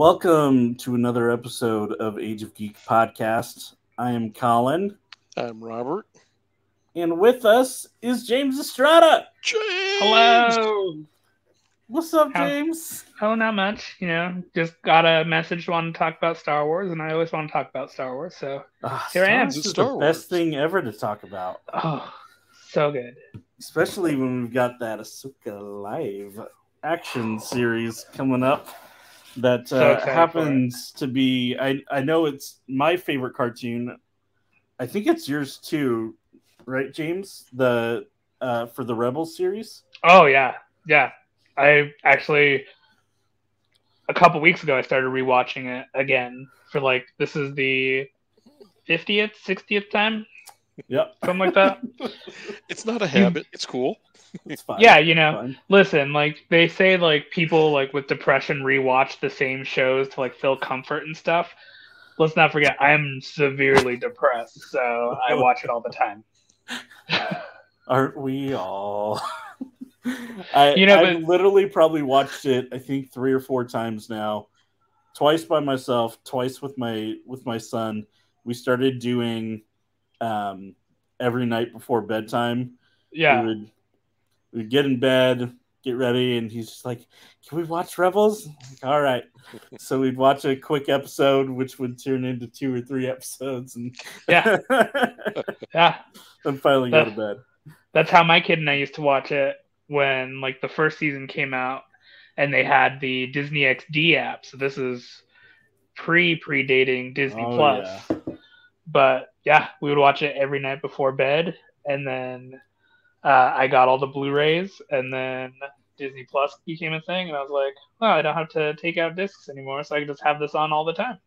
Welcome to another episode of Age of Geek Podcast. I am Colin. I'm Robert. And with us is James Estrada. James! Hello! What's up, James? Oh, not much. You know, just got a message wanting to talk about Star Wars, and I always want to talk about Star Wars, so here I am. This is the best thing ever to talk about. Oh, so good. Especially when we've got that Ahsoka live action series coming up. That happens to be, I know it's my favorite cartoon. I think it's yours too, right, James? The for the Rebels series. Oh yeah, yeah. I actually a couple weeks ago I started rewatching it again for like this is the 50th, 60th time. Yep, something like that. It's not a habit. It's cool. It's fine. Yeah, you know, listen, like they say, like people like with depression rewatch the same shows to like feel comfort and stuff. Let's not forget, I'm severely depressed, so I watch it all the time. Aren't we all? I literally probably watched it, I think 3 or 4 times now, twice by myself, twice with my son. We started doing every night before bedtime. Yeah. We'd get in bed, get ready, and he's just like, "Can we watch Rebels?" Like, all right. So we'd watch a quick episode, which would turn into 2 or 3 episodes, and yeah, yeah. And finally go to bed. That's how my kid and I used to watch it when, like, the first season came out, and they had the Disney XD app. So this is predating Disney Plus. Yeah. But yeah, we would watch it every night before bed, and then. I got all the Blu-rays, and then Disney Plus became a thing, and I was like, well, I don't have to take out discs anymore, so I can just have this on all the time.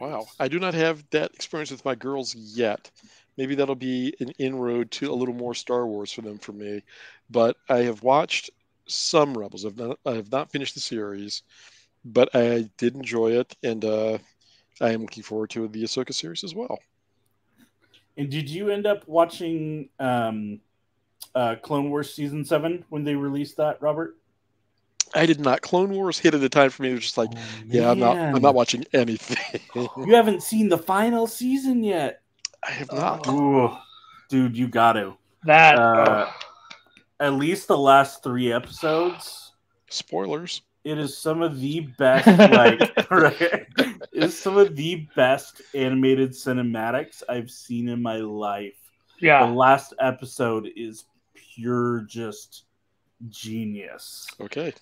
Wow. I do not have that experience with my girls yet. Maybe that'll be an inroad to a little more Star Wars for them for me. But I have watched some Rebels. I have not finished the series, but I did enjoy it, and I am looking forward to the Ahsoka series as well. And did you end up watching Clone Wars Season 7 when they released that, Robert? I did not. Clone Wars hit at the time for me. It was just like, yeah, I'm not watching anything. You haven't seen the final season yet. I have not. Ooh, dude, you got to. That. At least the last 3 episodes. Spoilers. It is some of the best, like, right? It's some of the best animated cinematics I've seen in my life. Yeah. The last episode is pure just genius. Okay.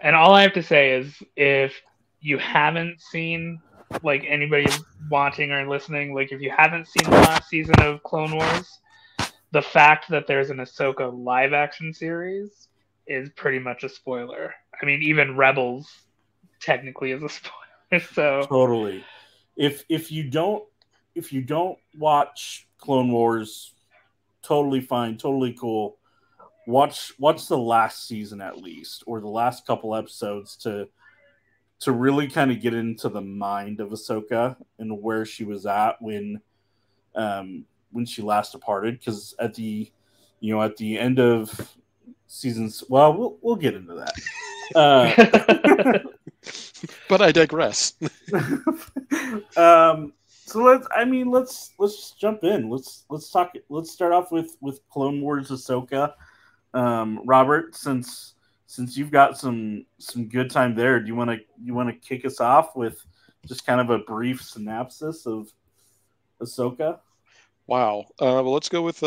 And all I have to say is if you haven't seen, like, anybody watching or listening, like, if you haven't seen the last season of Clone Wars, the fact that there's an Ahsoka live-action series is pretty much a spoiler. I mean, even Rebels technically is a spoiler. So totally, if you don't watch Clone Wars, totally fine, totally cool. Watch the last season at least, or the last couple episodes to really kind of get into the mind of Ahsoka and where she was at when she last departed. Because at the end of seasons, well, we'll get into that. But I digress. So let's just jump in. Let's talk. Let's start off with Clone Wars Ahsoka. Robert, since you've got some good time there, do you want to kick us off with just kind of a brief synopsis of Ahsoka? Wow. Well, let's go with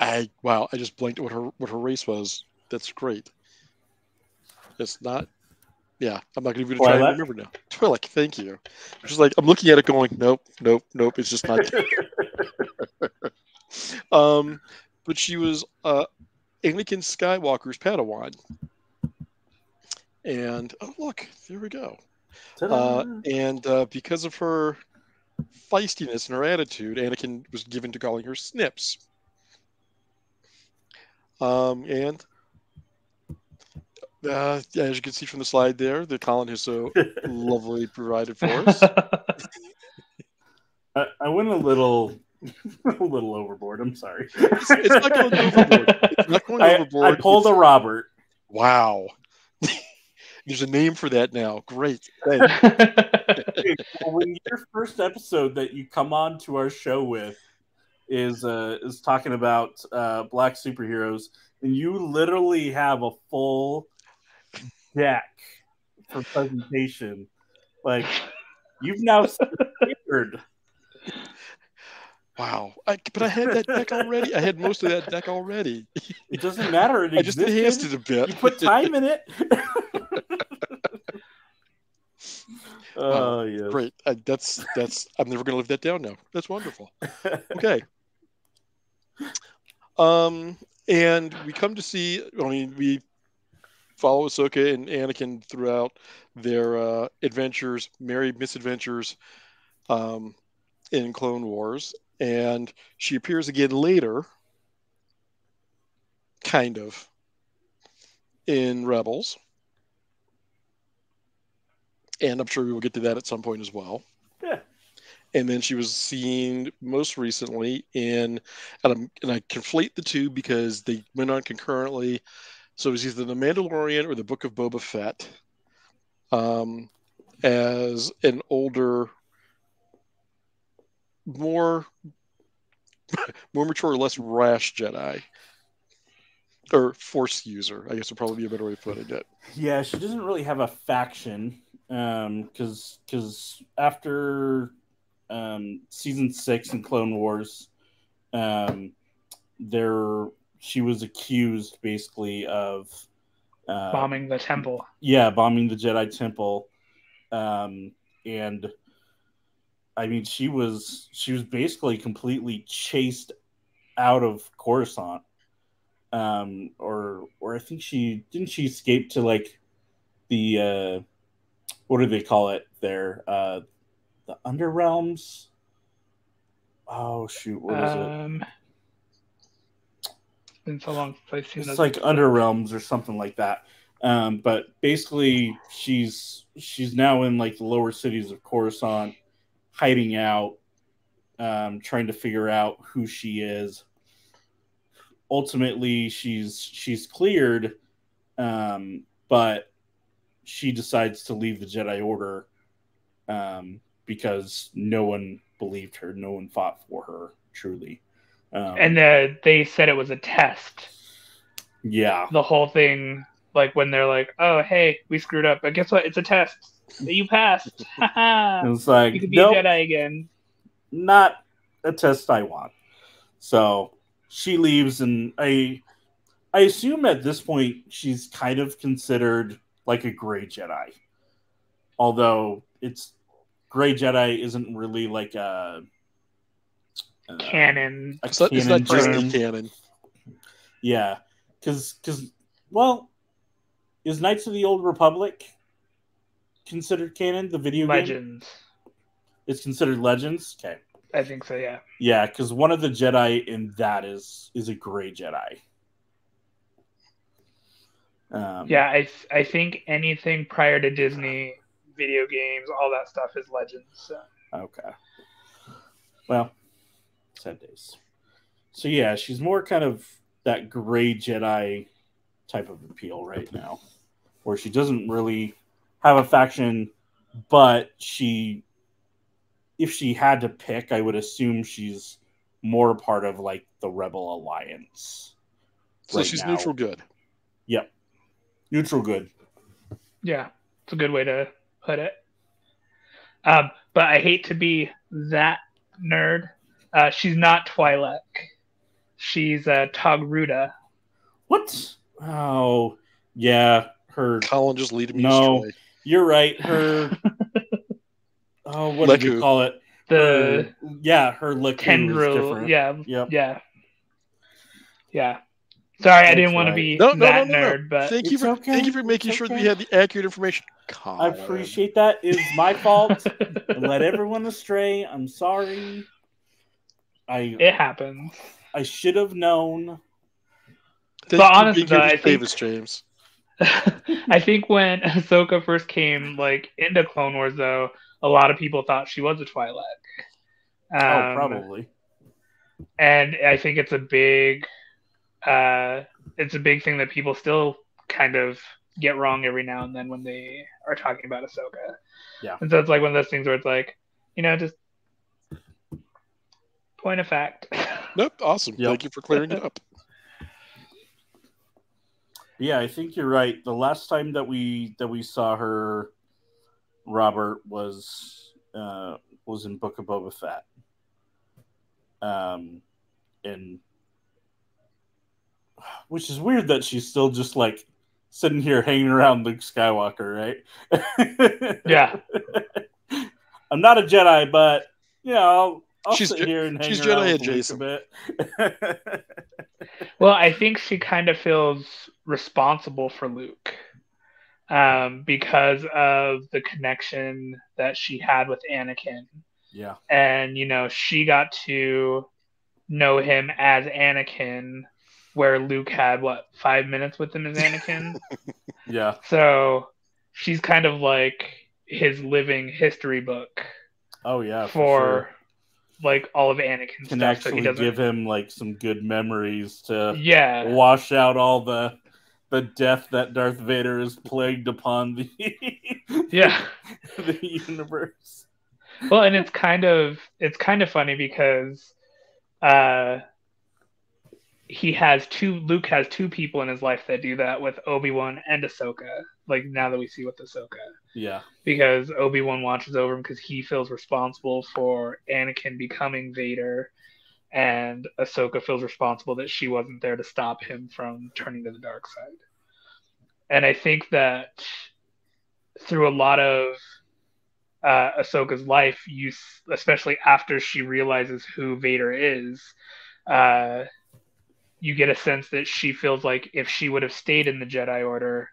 I just blanked at what her race was. That's great. It's not. Yeah, I'm not going to even try to remember now. Twi'lek, thank you. I'm just like, I'm looking at it going, nope. It's just not. But she was Anakin Skywalker's Padawan, and oh look, there we go. And because of her feistiness and her attitude, Anakin was given to calling her Snips. And as you can see from the slide there, the Colin has so lovely provided for us. I went a little overboard. I'm sorry. It's not going overboard. It's not going overboard. I pulled a Robert. Wow. There's a name for that now. Great. Thanks. When your first episode that you come on to our show with is talking about black superheroes, and you literally have a full deck for presentation. Like, you've now scared. Wow. But I had that deck already. I had most of that deck already. It doesn't matter. It just enhanced it a bit. You put time in it. Oh, yeah. Great. That's I'm never going to live that down now. That's wonderful. Okay. And we come to see, I mean, we follow Ahsoka and Anakin throughout their adventures, merry misadventures in Clone Wars. And she appears again later, kind of, in Rebels. And I'm sure we will get to that at some point as well. Yeah. And then she was seen most recently in, and I conflate the two because they went on concurrently. So it was either The Mandalorian or The Book of Boba Fett as an older, more mature, less rash Jedi or Force user, I guess would probably be a better way of putting it. Yeah, she doesn't really have a faction because after season 6 in Clone Wars, she was accused basically of bombing the temple. Yeah, bombing the Jedi temple, and I mean she was basically completely chased out of Coruscant, or I think she escaped to like the what do they call it there, the underrealms. Oh shoot, what is it? Been so long since I've seen it's like underrealms or something like that. But basically, she's now in like the lower cities of Coruscant, hiding out, trying to figure out who she is. Ultimately, she's cleared, but she decides to leave the Jedi Order because no one believed her, no one fought for her truly. And they said it was a test. Yeah. The whole thing, like when they're like, oh, hey, we screwed up. But guess what? It's a test. You passed. It's like, you could be a Jedi again. Not a test I want. So she leaves, and I assume at this point she's kind of considered like a gray Jedi. Although it's gray Jedi isn't really like a canon. It's not just the canon. Yeah. Because, well, is Knights of the Old Republic considered canon? The video Legends. Game? Legends. It's considered Legends? Okay. I think so, yeah. Yeah, because one of the Jedi in that is a gray Jedi. Yeah, I think anything prior to Disney, video games, all that stuff is Legends. So. Okay. Well, 10 days. So yeah, she's more kind of that gray Jedi type of appeal right now, where she doesn't really have a faction, but if she had to pick, I would assume she's more part of like the Rebel Alliance. So right, she's now. Neutral good. Yep. Neutral good. Yeah. It's a good way to put it. But I hate to be that nerd. She's not Twi'lek. She's Togruta. What? Oh, yeah. Her Colin just leading me astray. You're right. Her. Oh, what Leku. Did you call it? The her look is different. Yeah, yep. yeah. Sorry, I didn't want to be that nerd, but thank you for making sure that we had the accurate information. Colin. I appreciate that. It's my fault. I led everyone astray. I'm sorry. It happens. I should have known. But honestly, though, I think when Ahsoka first came like into Clone Wars, though, a lot of people thought she was a Twi'lek. Oh, probably. And I think it's a big thing that people still kind of get wrong every now and then when they are talking about Ahsoka. Yeah. And so it's like one of those things where it's like, you know, just point of fact. Nope. Awesome. Yep. Thank you for clearing it up. Yeah, I think you're right. The last time that we saw her, Robert, was in Book of Boba Fett. And which is weird that she's still just like sitting here hanging around Luke Skywalker, right? Yeah. I'm not a Jedi, but you know, I'll she's sit here and hang she's around Jedi adjacent. Luke a bit. Well, I think she kind of feels responsible for Luke because of the connection that she had with Anakin. Yeah. And, you know, she got to know him as Anakin, where Luke had, what, 5 minutes with him as Anakin? Yeah. So she's kind of like his living history book. Oh, yeah. For sure. Like all of Anakin's can stuff, actually so he give him like some good memories to wash out all the death that Darth Vader has plagued upon the the universe. Well, and it's kind of funny because Luke has two people in his life that do that with Obi-Wan and Ahsoka. Like now that we see with Ahsoka. Yeah. Because Obi-Wan watches over him because he feels responsible for Anakin becoming Vader, and Ahsoka feels responsible that she wasn't there to stop him from turning to the dark side. And I think that through a lot of Ahsoka's life, especially after she realizes who Vader is, you get a sense that she feels like if she would have stayed in the Jedi Order,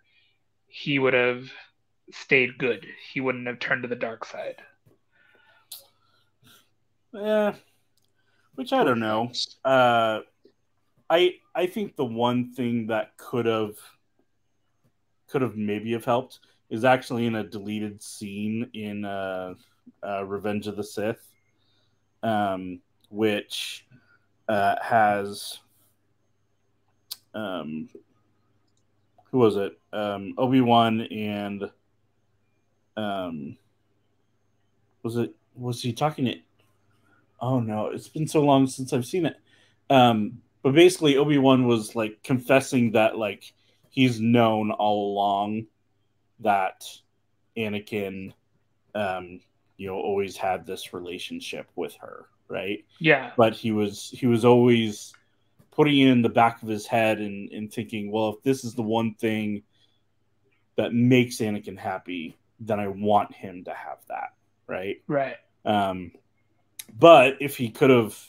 he would have stayed good. He wouldn't have turned to the dark side. Yeah, which I don't know. I think the one thing that could have maybe have helped is actually in a deleted scene in Revenge of the Sith, which has who was it? Obi-Wan and was he talking to? Oh no, it's been so long since I've seen it. But basically Obi-Wan was like confessing that like he's known all along that Anakin you know always had this relationship with her, right? Yeah. But he was always putting it in the back of his head and thinking, well, if this is the one thing that makes Anakin happy, then I want him to have that, right? Right. But if he could have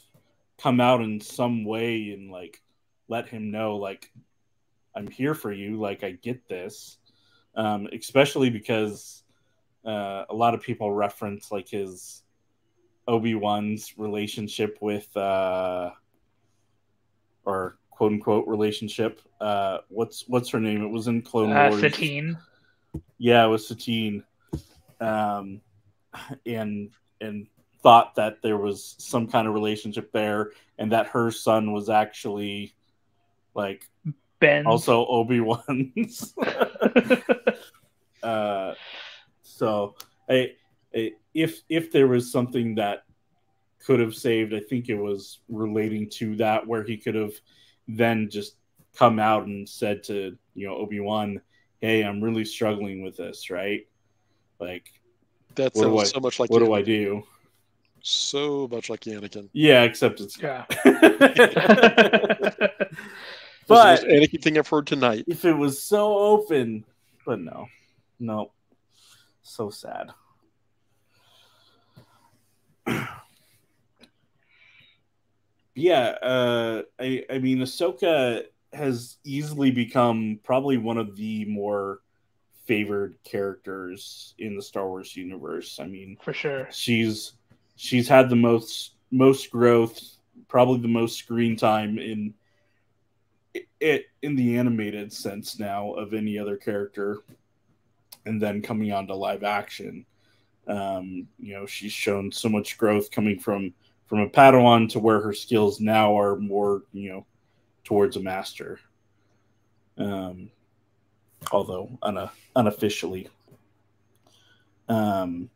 come out in some way and, like, let him know, like, I'm here for you, like, I get this, especially because a lot of people reference, like, his Obi-Wan's relationship with... or quote unquote relationship. What's her name? It was in Clone Wars. Satine. Yeah, it was Satine. And thought that there was some kind of relationship there, and that her son was actually like Ben, also Obi-Wan's. So I if there was something that could have saved, I think it was relating to that, where he could have then just come out and said to, you know, Obi-Wan, hey, I'm really struggling with this, right? Like, that sounds so much like what Anakin. Do I do? So much like Anakin. Yeah, except it's... Yeah. But this is the most Anakin thing I've heard tonight. If it was so open, but no. So sad. Yeah, I mean, Ahsoka has easily become probably one of the more favored characters in the Star Wars universe. I mean, for sure, she's had the most growth, probably the most screen time in the animated sense now of any other character, and then coming on to live action, you know, she's shown so much growth coming from a Padawan to where her skills now are more, you know, towards a master. although unofficially. And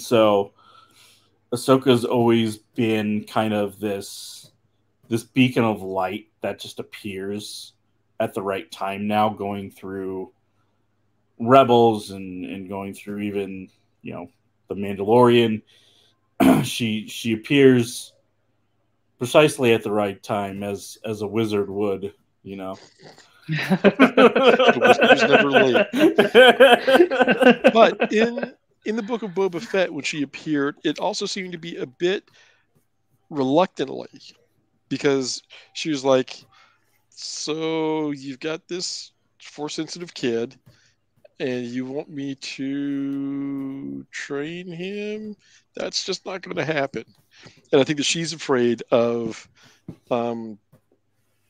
so Ahsoka's always been kind of this beacon of light that just appears at the right time now, going through Rebels and going through even, you know, the Mandalorian. She appears precisely at the right time, as a wizard would, you know. Never late. But in the Book of Boba Fett, when she appeared, it also seemed to be a bit reluctantly, because she was like, so you've got this Force-sensitive kid, and you want me to train him? That's just not going to happen. And I think that she's afraid of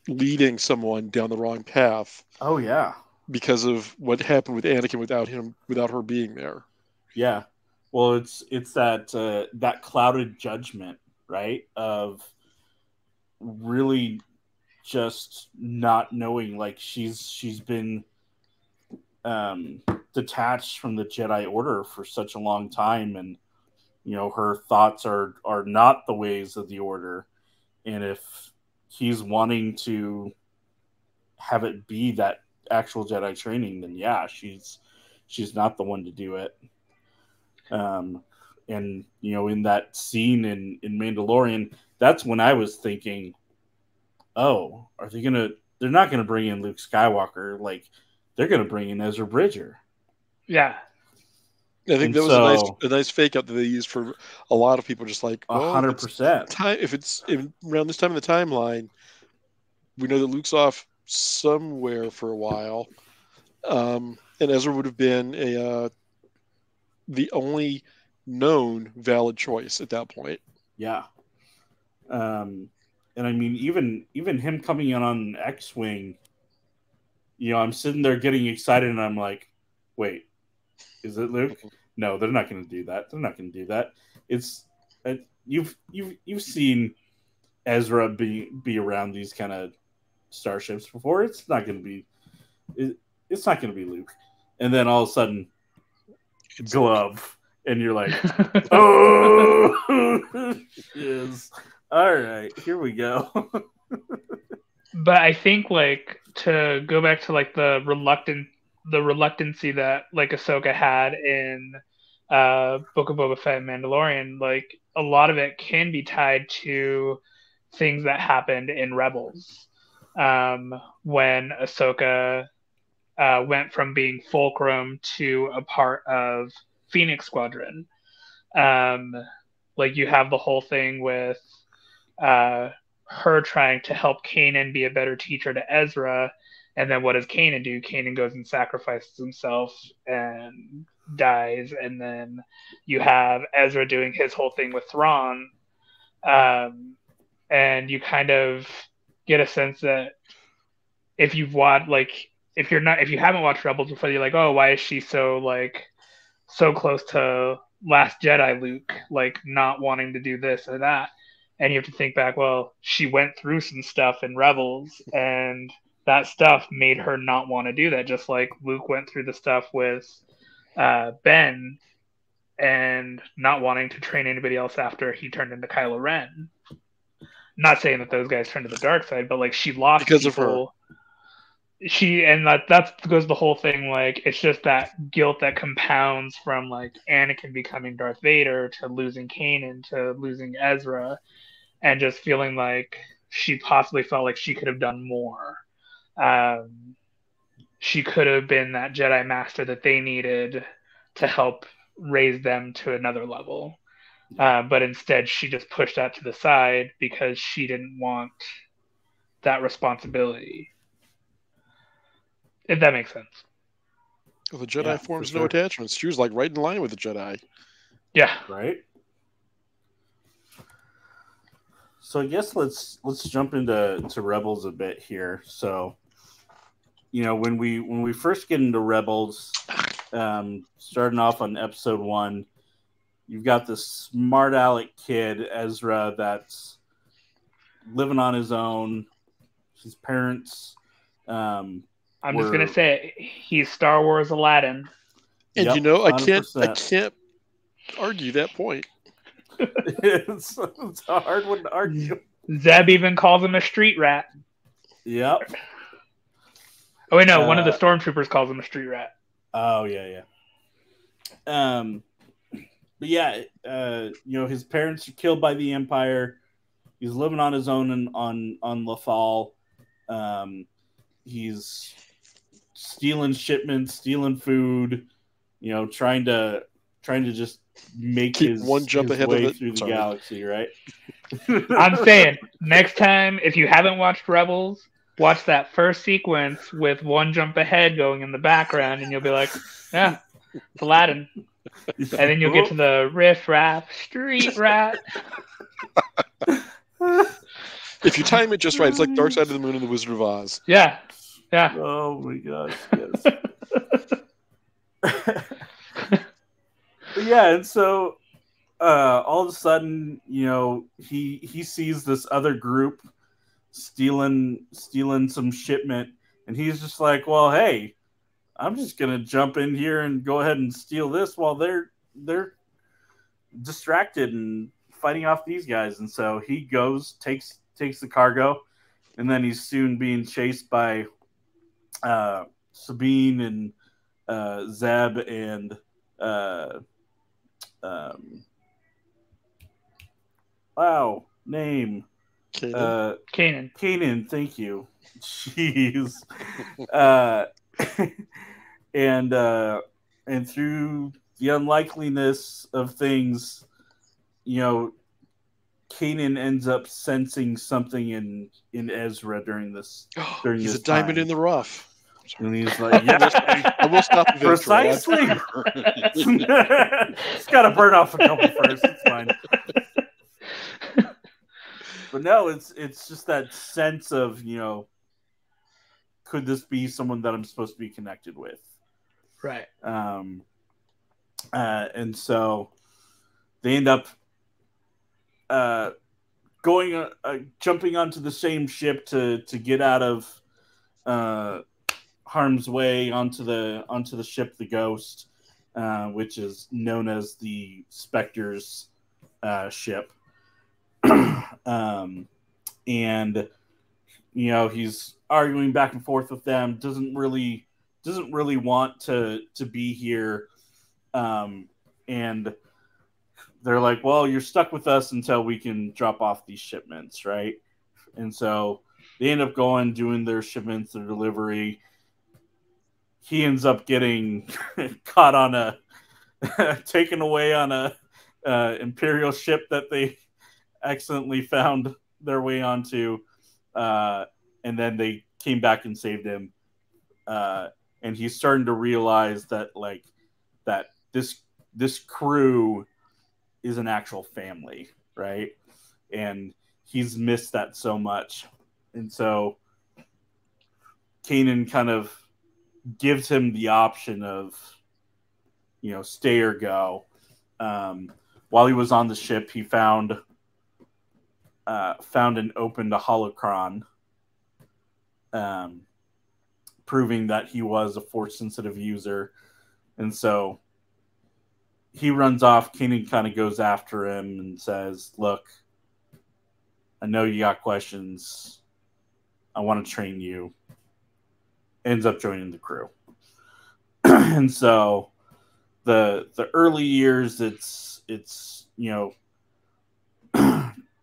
leading someone down the wrong path. Oh, yeah. Because of what happened with Anakin without her being there. Yeah. Well, it's that that clouded judgment, right? Of really just not knowing. Like, she's been detached from the Jedi Order for such a long time, and you know, her thoughts are not the ways of the Order. And if he's wanting to have it be that actual Jedi training, then yeah, she's not the one to do it. And you know, in that scene in Mandalorian, that's when I was thinking, oh, they're not gonna bring in Luke Skywalker, like they're gonna bring in Ezra Bridger. Yeah. I think that was a nice fake out that they used for a lot of people, just like 100%. If it's around this time in the timeline, we know that Luke's off somewhere for a while, and Ezra would have been the only known valid choice at that point. Yeah, and I mean, even him coming in on X-Wing, you know, I'm sitting there getting excited, and I'm like, wait. Is it Luke? No, they're not going to do that. They're not going to do that. It's you've seen Ezra be around these kind of starships before. It's not going to be it's not going to be Luke. And then all of a sudden, glove, and you're like, oh, yes. All right, here we go. But I think, like, to go back to like the reluctancy that like Ahsoka had in Book of Boba Fett and Mandalorian, like a lot of it can be tied to things that happened in Rebels, when Ahsoka went from being Fulcrum to a part of Phoenix Squadron. Like, you have the whole thing with her trying to help Kanan be a better teacher to Ezra. And then what does Kanan do? Kanan goes and sacrifices himself and dies. And then you have Ezra doing his whole thing with Thrawn. And you kind of get a sense that if you've watched, like, if you haven't watched Rebels before, you're like, oh, why is she so close to Last Jedi Luke, like not wanting to do this or that? And you have to think back, well, she went through some stuff in Rebels, and that stuff made her not want to do that. Just like Luke went through the stuff with Ben and not wanting to train anybody else after he turned into Kylo Ren. Not saying that those guys turned to the dark side, but like she lost because people. Of her. That goes the whole thing. Like, it's just that guilt that compounds from like Anakin becoming Darth Vader to losing Kanan to losing Ezra, and just feeling like she possibly felt like she could have done more. She could have been that Jedi master that they needed to help raise them to another level. But instead she just pushed that to the side because she didn't want that responsibility. If that makes sense. Well, the Jedi forms no attachments. She was like right in line with the Jedi. Yeah. Right. So I guess let's jump into Rebels a bit here. So, you know, when we first get into Rebels, starting off on episode 1, you've got this smart aleck kid, Ezra, that's living on his own. His parents I'm just gonna say it. He's Star Wars Aladdin. And yep, you know, I can't argue that point. It's a hard one to argue. Zeb even calls him a street rat. Yep. Oh wait, no, one of the stormtroopers calls him a street rat. Oh yeah, yeah. But yeah, you know, his parents are killed by the Empire. He's living on his own on Lothal. He's stealing shipments, stealing food, you know, trying to just make his way through the galaxy, right? I'm saying, next time, if you haven't watched Rebels, watch that first sequence with one jump ahead going in the background, and you'll be like, yeah, it's Aladdin. And then you'll get to the riff-raff, street rat. If you time it just right, it's like Dark Side of the Moon and the Wizard of Oz. Yeah. Yeah. Oh my gosh, yes. Yeah, and so all of a sudden, you know, he sees this other group stealing some shipment, and he's just like, well, hey, I'm just gonna jump in here and go ahead and steal this while they're distracted and fighting off these guys. And so he goes, takes the cargo, and then he's soon being chased by Sabine and Zeb and Kanan, thank you. Jeez. And through the unlikeliness of things, you know, Kanan ends up sensing something in Ezra during this. He's a diamond in the rough. And he's like, yeah, I will stop the precisely. Just gotta burn off a couple first. It's fine. But no, it's just that sense of, you know, could this be someone that I'm supposed to be connected with? Right. And so they end up jumping onto the same ship to get out of harm's way onto the ship, the Ghost, which is known as the Spectre's ship. And you know, he's arguing back and forth with them. Doesn't really want to be here. And they're like, well, you're stuck with us until we can drop off these shipments, right? And so they end up going, doing their shipments, their delivery. He ends up getting caught on a taken away on a Imperial ship that they accidentally found their way onto, and then they came back and saved him. And he's starting to realize that this crew is an actual family, right? And he's missed that so much. And so Kanan kind of gives him the option of, you know, stay or go. While he was on the ship, he found and opened a holocron, proving that he was a Force-sensitive user. And so he runs off. Kanan kind of goes after him and says, look, I know you got questions. I want to train you. Ends up joining the crew. And so the early years, it's you know,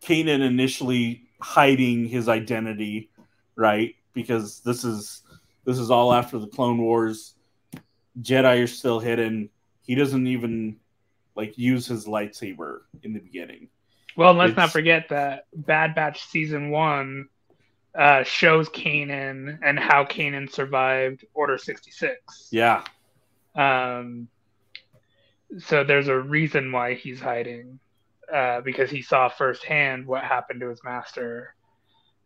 Kanan initially hiding his identity, right? Because this is all after the Clone Wars. Jedi are still hidden. He doesn't even like use his lightsaber in the beginning. Well, let's not forget that Bad Batch Season 1 shows Kanan and how Kanan survived Order 66. Yeah. So there's a reason why he's hiding, because he saw firsthand what happened to his master,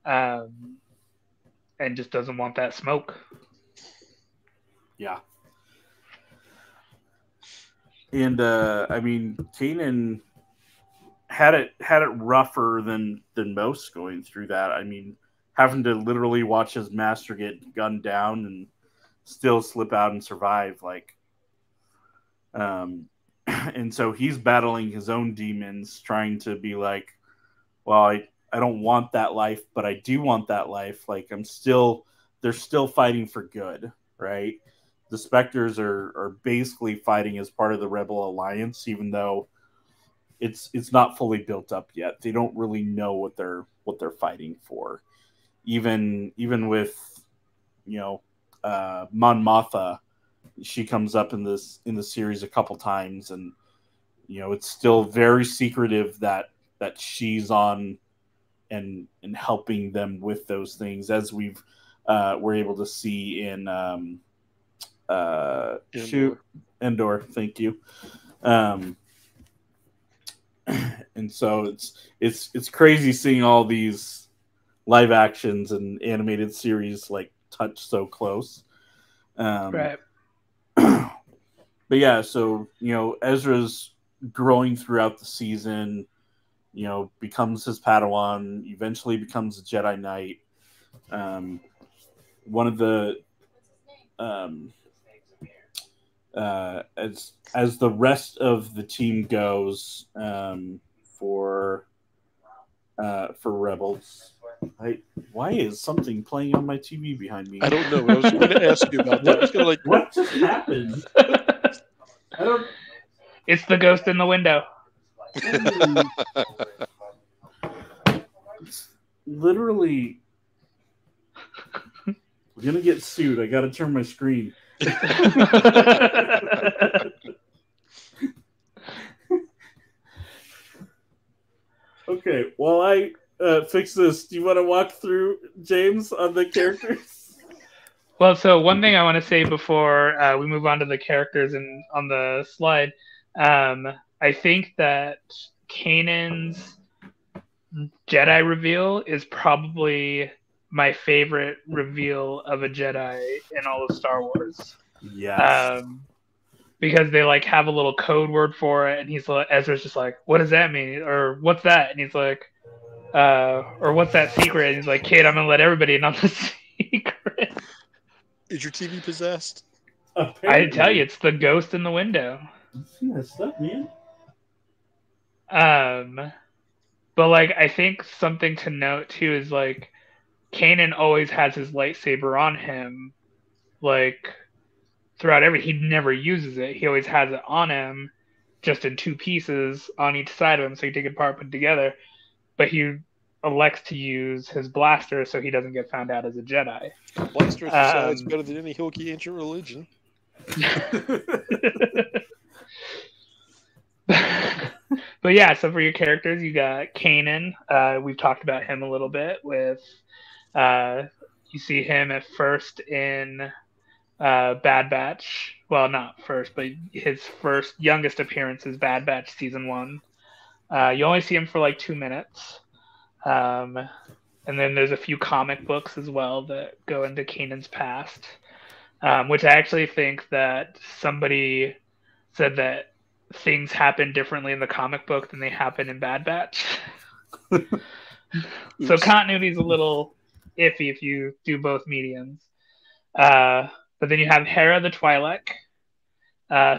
and just doesn't want that smoke. Yeah. And I mean, Kanan had it rougher than most going through that. I mean, having to literally watch his master get gunned down and still slip out and survive. Like, and so he's battling his own demons, trying to be like, well, I don't want that life, but I do want that life. Like, they're still fighting for good, right? The Spectres are basically fighting as part of the Rebel Alliance, even though it's not fully built up yet. They don't really know what they're fighting for. Even with, Mon Mothma, she comes up in the series a couple times, and it's still very secretive that she's on and helping them with those things, as we're able to see in Endor. Thank you. And so it's crazy seeing all these live actions and animated series like touch so close. Right. But yeah, so, Ezra's growing throughout the season, becomes his Padawan, eventually becomes a Jedi Knight. One of the, as the rest of the team goes, for Rebels. Why is something playing on my TV behind me? I don't know. I was going to ask you about that. I was gonna, like, what just happened? It's the ghost in the window. Literally, we're gonna get sued. I gotta turn my screen. Okay, while I fix this, do you want to walk through, James, on the characters? Well, so one thing I want to say before we move on to the characters and on the slide, I think that Kanan's Jedi reveal is probably my favorite reveal of a Jedi in all of Star Wars. Yes. Because they like have a little code word for it, and he's like, Ezra's just like, "What does that mean?" Or "What's that?" And he's like, "Or what's that secret?" And he's like, "Kid, I'm gonna let everybody in on the secret." Is your TV possessed? Apparently. I tell you, it's the ghost in the window. You see that stuff, man. But like, I think something to note too is like, Kanan always has his lightsaber on him, like. Throughout he never uses it. He always has it on him, just in two pieces on each side of him, so you take it apart, put it together. But he elects to use his blaster so he doesn't get found out as a Jedi. Blaster is better than any hokey ancient religion. But yeah, so for your characters, you got Kanan. We've talked about him a little bit. With you see him at first in. Bad Batch. Well, not first, but his first youngest appearance is Bad Batch season 1. You only see him for like 2 minutes. And then there's a few comic books as well that go into Kanan's past, which I actually think that somebody said that things happen differently in the comic book than they happen in Bad Batch. So continuity's a little iffy if you do both mediums. But then you have Hera the Twi'lek,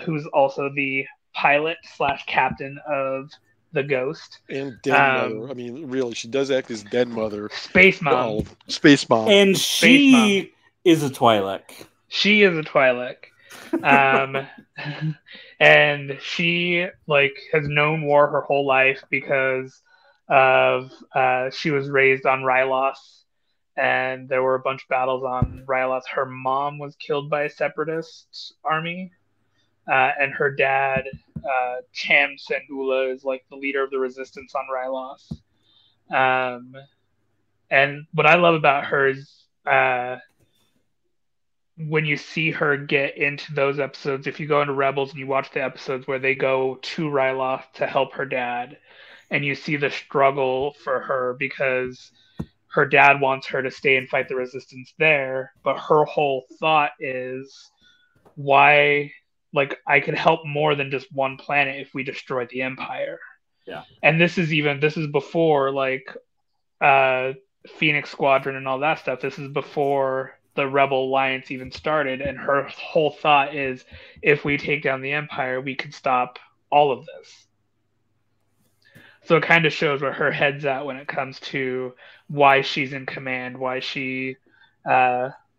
who's also the pilot / captain of the Ghost. And dead mother. I mean, really, she does act as dead mother. Space mom. Well, space mom. And she is a Twi'lek. She is a Twi'lek. And she, like, has known war her whole life because of she was raised on Ryloth. And there were a bunch of battles on Ryloth. Her mom was killed by a separatist army. And her dad, Syndulla, is like the leader of the resistance on Ryloth. And what I love about her is when you see her get into those episodes, if you go into Rebels and you watch the episodes where they go to Ryloth to help her dad, and you see the struggle for her because... her dad wants her to stay and fight the resistance there, but her whole thought is, why, like, I could help more than just one planet if we destroy the Empire. Yeah. And this is before, like, Phoenix Squadron and all that stuff. This is before the Rebel Alliance even started, and her whole thought is, if we take down the Empire, we can stop all of this. So it kind of shows where her head's at when it comes to why she's in command, why she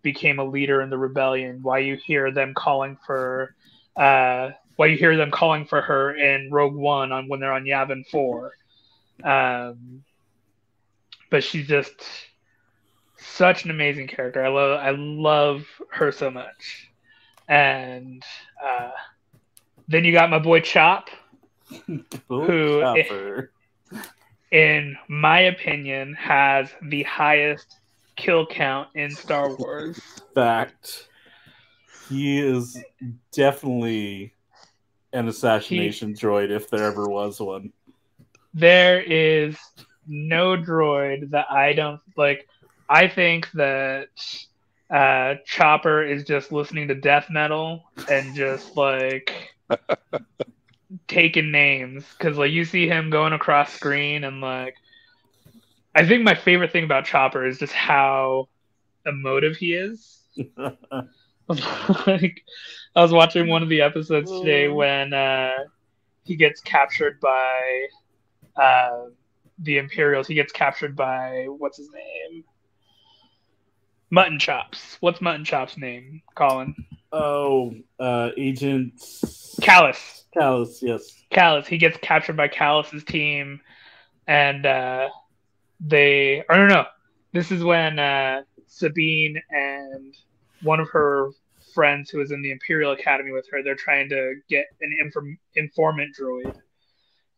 became a leader in the rebellion, why you hear them calling for her in Rogue One on when they're on Yavin 4. But she's just such an amazing character. I love her so much. And then you got my boy Chop, who in my opinion has the highest kill count in Star Wars. Fact. He is definitely an assassination droid if there ever was one. There is no droid that I don't like. I think that Chopper is just listening to death metal and just like taking names, because like you see him going across screen, and like I think my favorite thing about Chopper is just how emotive he is. Like, I was watching one of the episodes today when he gets captured by the Imperials. He gets captured by, what's his name? Mutton Chops. What's Mutton Chops' name, Colin? Oh, Agent... Callus. Callus, yes. Callus. He gets captured by Callus's team, and they... I don't know. This is when Sabine and one of her friends who was in the Imperial Academy with her, they're trying to get an informant droid,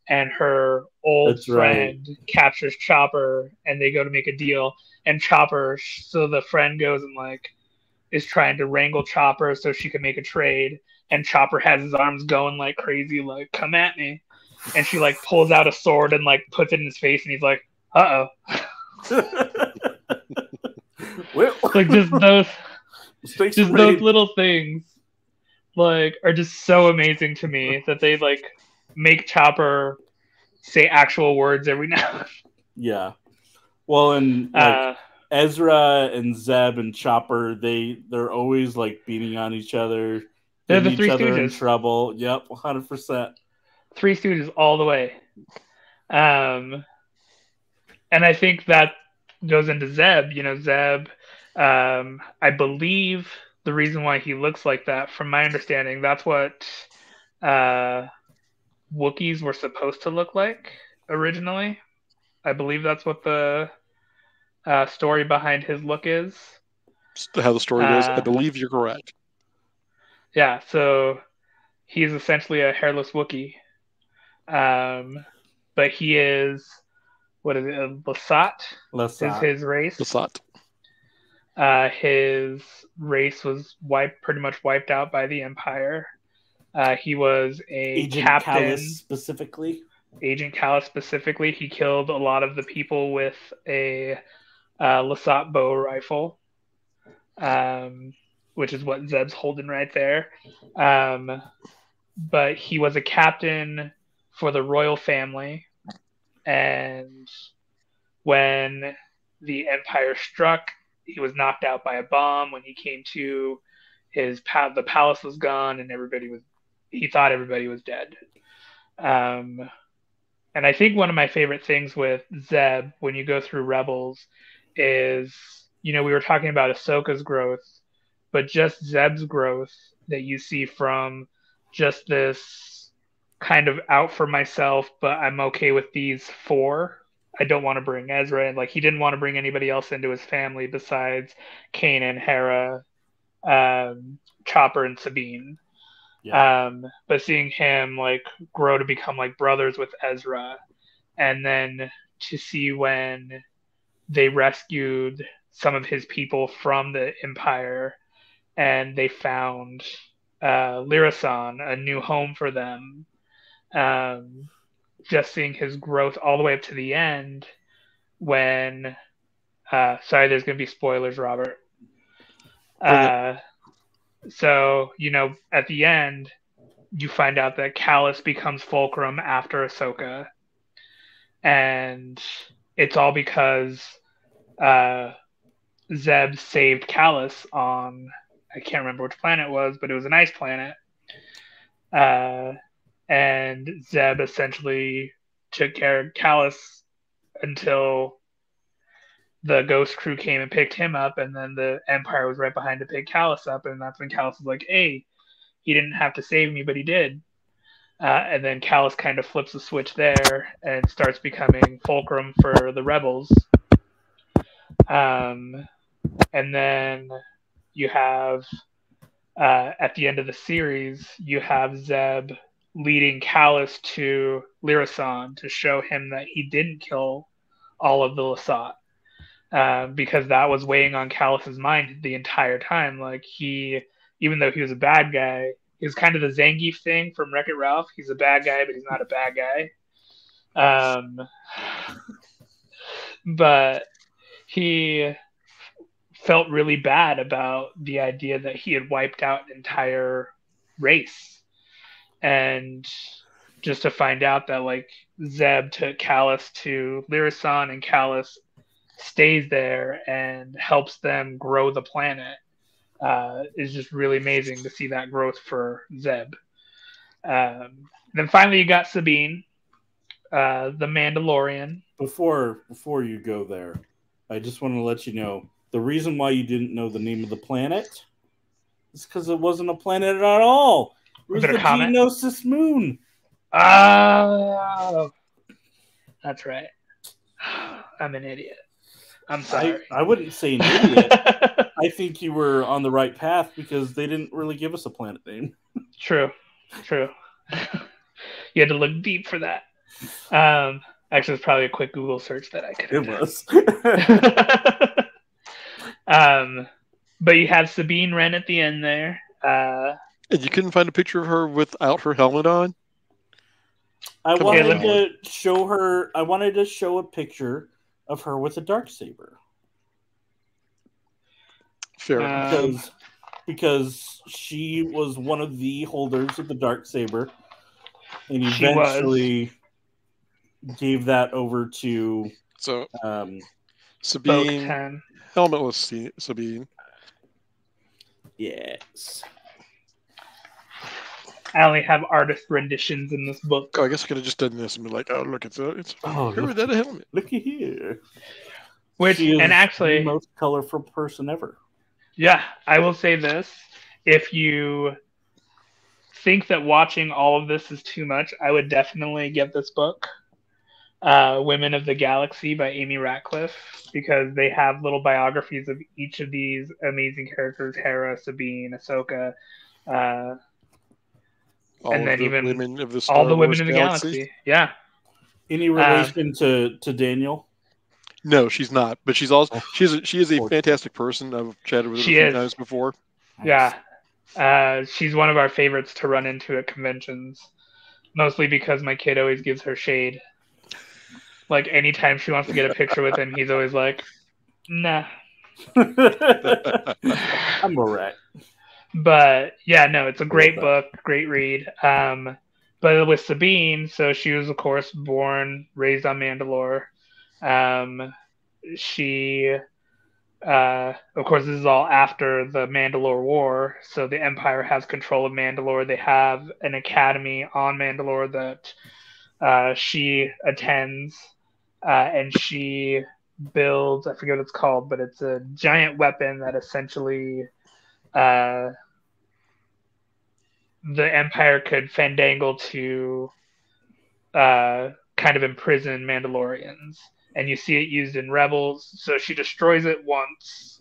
and her old friend captures Chopper, and they go to make a deal, and Chopper, so the friend goes and like is trying to wrangle Chopper so she can make a trade, and Chopper has his arms going like crazy, like, come at me, and she like pulls out a sword and like puts it in his face, and he's like, uh-oh. Like just those little things like are just so amazing to me that they like make Chopper say actual words every now. Yeah. Well, and like, Ezra and Zeb and Chopper, they're always like beating on each other. They're the Three Stooges. In trouble. Yep, 100%. Three Stooges all the way. And I think that goes into Zeb. You know, Zeb, I believe the reason why he looks like that, from my understanding, that's what Wookiees were supposed to look like originally. I believe that's what the story behind his look is. How the story goes. I believe you're correct. Yeah, so he's essentially a hairless Wookiee. But he is, what is it, Lasat is his race. Lasat. His race was pretty much wiped out by the Empire. He was Agent captain. Agent Callus specifically. He killed a lot of the people with a Lasat bow rifle, which is what Zeb's holding right there. But he was a captain for the royal family. And when the Empire struck, he was knocked out by a bomb. When he came to, the palace was gone, and he thought everybody was dead. And I think one of my favorite things with Zeb, when you go through Rebels, is, you know, we were talking about Ahsoka's growth, but just Zeb's growth that you see from just this kind of out for myself, but I'm okay with these four. I don't want to bring Ezra in. Like, he didn't want to bring anybody else into his family besides Kanan, Hera, Chopper, and Sabine. Yeah. But seeing him like grow to become like brothers with Ezra, and then to see when they rescued some of his people from the Empire, and they found Lyrisan, a new home for them. Just seeing his growth all the way up to the end when sorry, there's going to be spoilers, Robert. So, you know, at the end, you find out that Callus becomes Fulcrum after Ahsoka. And it's all because Zeb saved Kallus on, I can't remember which planet it was, but it was an ice planet. And Zeb essentially took care of Kallus until the Ghost crew came and picked him up, and then the Empire was right behind to pick Kallus up, and that's when Kallus was like, hey, he didn't have to save me, but he did. And then Kallus kind of flips the switch there and starts becoming Fulcrum for the Rebels. And then you have, at the end of the series, you have Zeb leading Kallus to Lyrisan to show him that he didn't kill all of the Lasat, because that was weighing on Kallus's mind the entire time. Like, he, even though he was a bad guy, he was kind of the Zangief thing from Wreck-It Ralph. He's a bad guy, but he's not a bad guy. But he felt really bad about the idea that he had wiped out an entire race. And just to find out that, like, Zeb took Kallus to Lyrisan, and Kallus stays there and helps them grow the planet, is just really amazing to see that growth for Zeb. Then finally you got Sabine, the Mandalorian. Before you go there, I just want to let you know, the reason why you didn't know the name of the planet is because it wasn't a planet at all. It was the Geonosis moon. Oh, that's right. I'm an idiot. I'm sorry. I wouldn't say an idiot. I think you were on the right path because they didn't really give us a planet name. True. You had to look deep for that. Actually, it's probably a quick Google search that I could have done. It was. But you have Sabine Wren at the end there. And you couldn't find a picture of her without her helmet on? I wanted to show a picture of her with a darksaber. Sure. Because she was one of the holders of the darksaber and eventually gave that over to Sabine. Bo-Katan. Helmetless Sabine. Yes. I only have artist renditions in this book. Oh, I guess I could have just done this and be like, oh, look, that a helmet. Looky here. Which, she is the most colorful person ever. Yeah, I will say this. If you think that watching all of this is too much, I would definitely get this book, Women of the Galaxy by Amy Ratcliffe, because they have little biographies of each of these amazing characters, Hera, Sabine, Ahsoka, all the women in the galaxy. Yeah. Any relation to Daniel? No, she's not. But she's also she is a fantastic person. I've chatted with her a few times before. Yeah, she's one of our favorites to run into at conventions, mostly because my kid always gives her shade. Like, anytime she wants to get a picture with him, he's always like, "Nah, I'm alright." But yeah, no, it's a great book, great read. But with Sabine, so she was, of course, born, raised on Mandalore. She, of course, this is all after the Mandalore War. So the Empire has control of Mandalore. They have an academy on Mandalore that she attends, and she builds, I forget what it's called, but it's a giant weapon that essentially... the Empire could fandangle to kind of imprison Mandalorians. And you see it used in Rebels. So she destroys it once,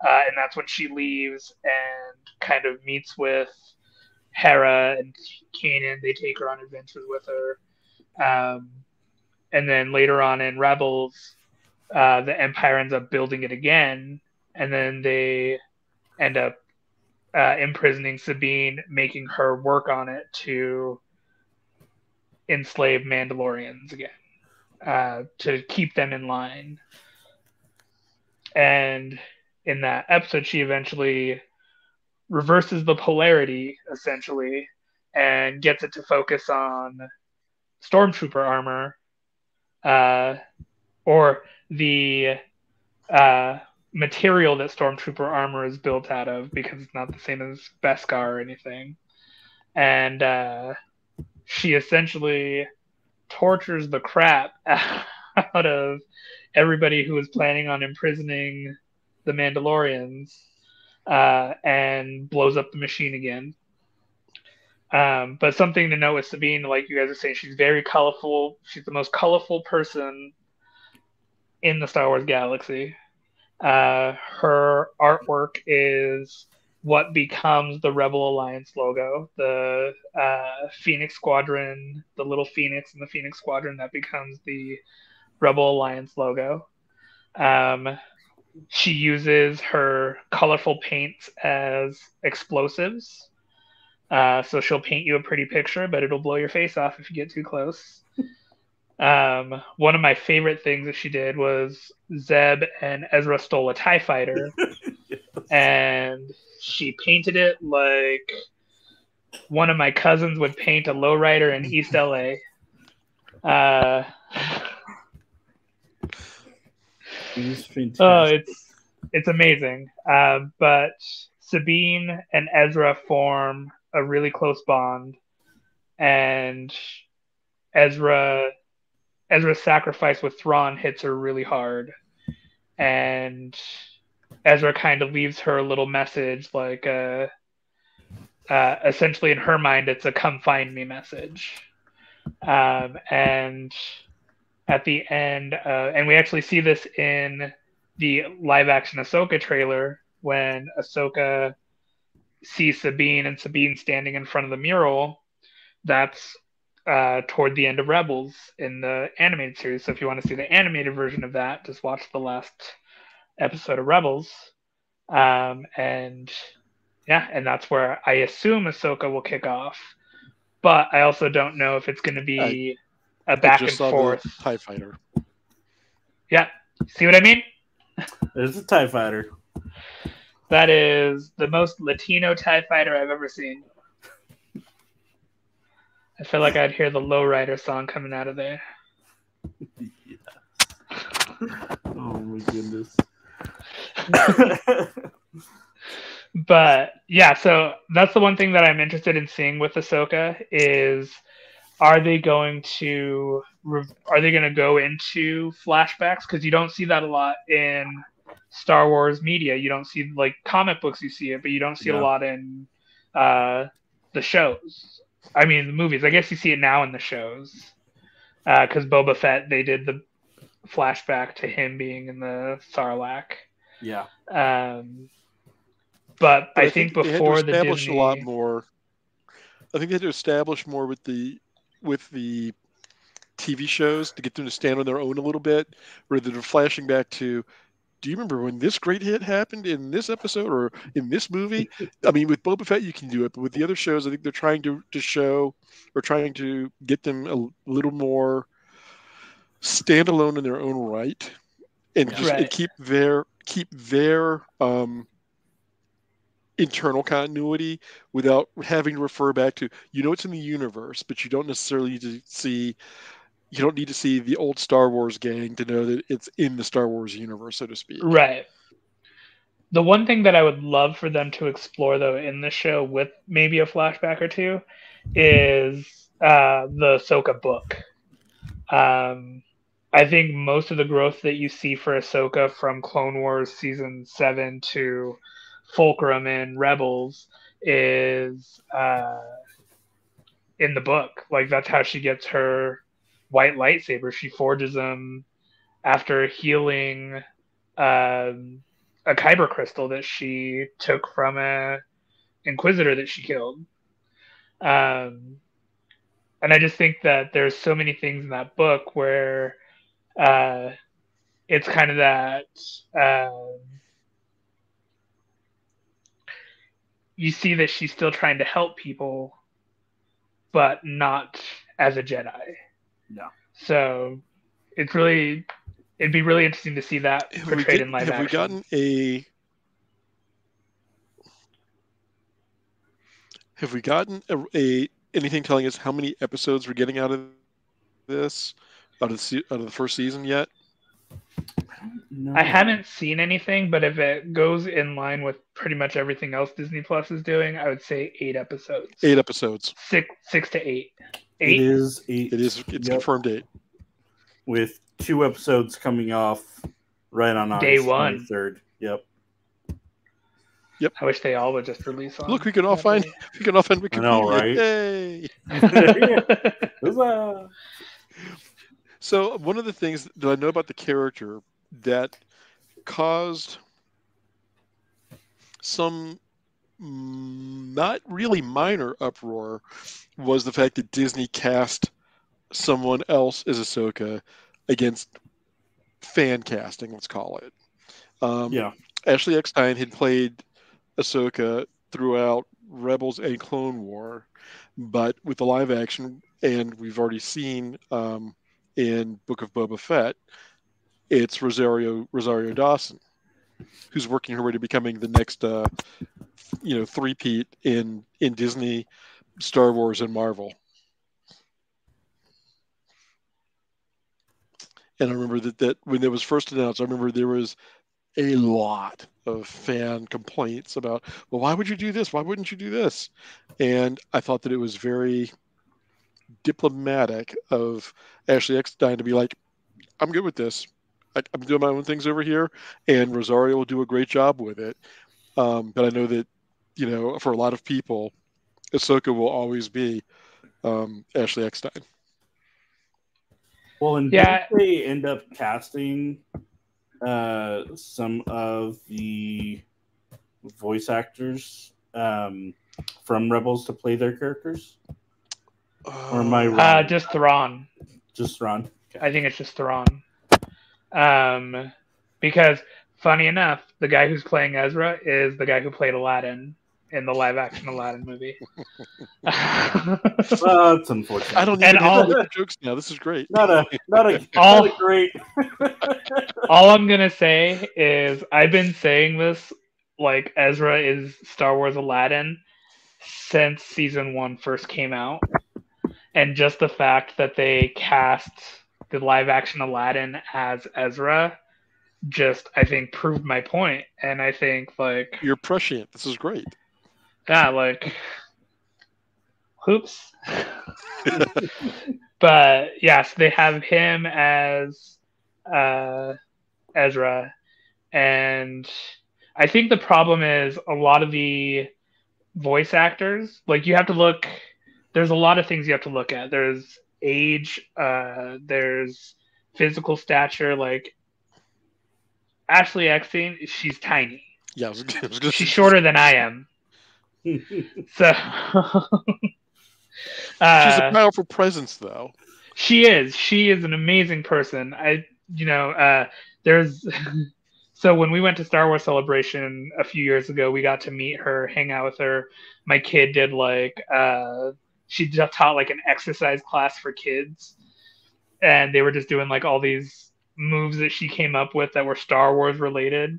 and that's when she leaves and kind of meets with Hera and Kanan. They take her on adventures with her. And then later on in Rebels, the Empire ends up building it again, and then they end up imprisoning Sabine, making her work on it to enslave Mandalorians again, to keep them in line. And in that episode, she eventually reverses the polarity, essentially, and gets it to focus on Stormtrooper armor, or the material that Stormtrooper armor is built out of, because it's not the same as Beskar or anything. And she essentially tortures the crap out of everybody who was planning on imprisoning the Mandalorians, and blows up the machine again. But something to note with Sabine, like you guys are saying, she's very colorful. She's the most colorful person in the Star Wars galaxy. Her artwork is what becomes the Rebel Alliance logo, the Phoenix Squadron, the little phoenix in the Phoenix Squadron, that becomes the Rebel Alliance logo. She uses her colorful paints as explosives. So she'll paint you a pretty picture, but it'll blow your face off if you get too close. One of my favorite things that she did was Zeb and Ezra stole a TIE fighter. Yes. And she painted it like one of my cousins would paint a lowrider in East LA. It's amazing. But Sabine and Ezra form a really close bond, and Ezra's sacrifice with Thrawn hits her really hard, and Ezra kind of leaves her a little message, like essentially in her mind it's a come find me message. And at the end, and we actually see this in the live action Ahsoka trailer, when Ahsoka sees Sabine and Sabine standing in front of the mural. That's toward the end of Rebels in the animated series. So if you want to see the animated version of that, just watch the last episode of Rebels. And that's where I assume Ahsoka will kick off. But I also don't know if it's going to be a back and forth. The TIE fighter. Yeah. See what I mean? There's a TIE fighter. That is the most Latino TIE fighter I've ever seen. I feel like I'd hear the Lowrider song coming out of there. Yeah. Oh my goodness. But yeah, so that's the one thing that I'm interested in seeing with Ahsoka is, are they going to go into flashbacks? Because you don't see that a lot in Star Wars media. You don't see, like, comic books, you see it, but you don't see a lot in the shows. I mean, the movies. I guess you see it now in the shows, because Boba Fett, they did the flashback to him being in the Sarlacc. Yeah. But I think before the Disney, a lot more. I think they had to establish more with the TV shows to get them to stand on their own a little bit, rather than flashing back to, do you remember when this great hit happened in this episode or in this movie? I mean, with Boba Fett, you can do it, but with the other shows, I think they're trying to show, or trying to get them a little more standalone in their own right, and and keep their internal continuity without having to refer back to, it's in the universe, but you don't necessarily need to see. You don't need to see the old Star Wars gang to know that it's in the Star Wars universe, so to speak. Right. The one thing that I would love for them to explore, though, in the show with maybe a flashback or two, is the Ahsoka book. I think most of the growth that you see for Ahsoka from Clone Wars Season 7 to Fulcrum and Rebels is in the book. Like, that's how she gets her white lightsaber. She forges them after healing a Kyber crystal that she took from an Inquisitor that she killed. And I just think that there's so many things in that book where it's kind of that you see that she's still trying to help people, but not as a Jedi. No. So it'd be really interesting to see that portrayed in live action. Have we gotten anything telling us how many episodes we're getting out of the first season yet? don't know. I haven't seen anything, but if it goes in line with pretty much everything else Disney Plus is doing, I would say 8 episodes. 8 episodes. Six to eight. Eight? It is 8. It's confirmed 8. With 2 episodes coming off right on August 23rd. Yep. Yep. I wish they all would just release on. Look, we can all find. We can all find. I know, right? Yay! So one of the things that I know about the character that caused some not really minor uproar was the fact that Disney cast someone else as Ahsoka against fan casting, let's call it. Yeah. Ashley Eckstein had played Ahsoka throughout Rebels and Clone War, but with the live action, and we've already seen in Book of Boba Fett, it's Rosario Dawson, who's working her way to becoming the next, three-peat in Disney, Star Wars, and Marvel. And I remember that when it was first announced, I remember there was a lot of fan complaints about, well, why would you do this? Why wouldn't you do this? And I thought that it was very diplomatic of Ashley Eckstein to be like, I'm good with this. I'm doing my own things over here, and Rosario will do a great job with it. But I know that, for a lot of people, Ahsoka will always be Ashley Eckstein. Well, and didn't they end up casting some of the voice actors from Rebels to play their characters? Or am I wrong? Just Thrawn. Just Thrawn. Okay. I think it's just Thrawn. Because, funny enough, the guy who's playing Ezra is the guy who played Aladdin in the live-action Aladdin movie. That's unfortunate. I don't need all the jokes now. This is great. Not a great. All I'm gonna say is I've been saying this, like, Ezra is Star Wars Aladdin since season 1 first came out, and just the fact that they cast the live-action Aladdin as Ezra just, I think, proved my point. And I think, like, you're prescient. This is great. Yeah, like, oops. But yes, they have him as Ezra, and I think the problem is a lot of the voice actors. Like, you have to look. There's a lot of things you have to look at. There's age. There's physical stature. Like, Ashley Eckstein, she's tiny. Yeah, she's shorter than I am. So she's a powerful presence, though. She is an amazing person. So when we went to Star Wars Celebration a few years ago, we got to meet her, hang out with her. My kid did she just taught an exercise class for kids, and they were just doing all these moves that she came up with that were Star Wars related.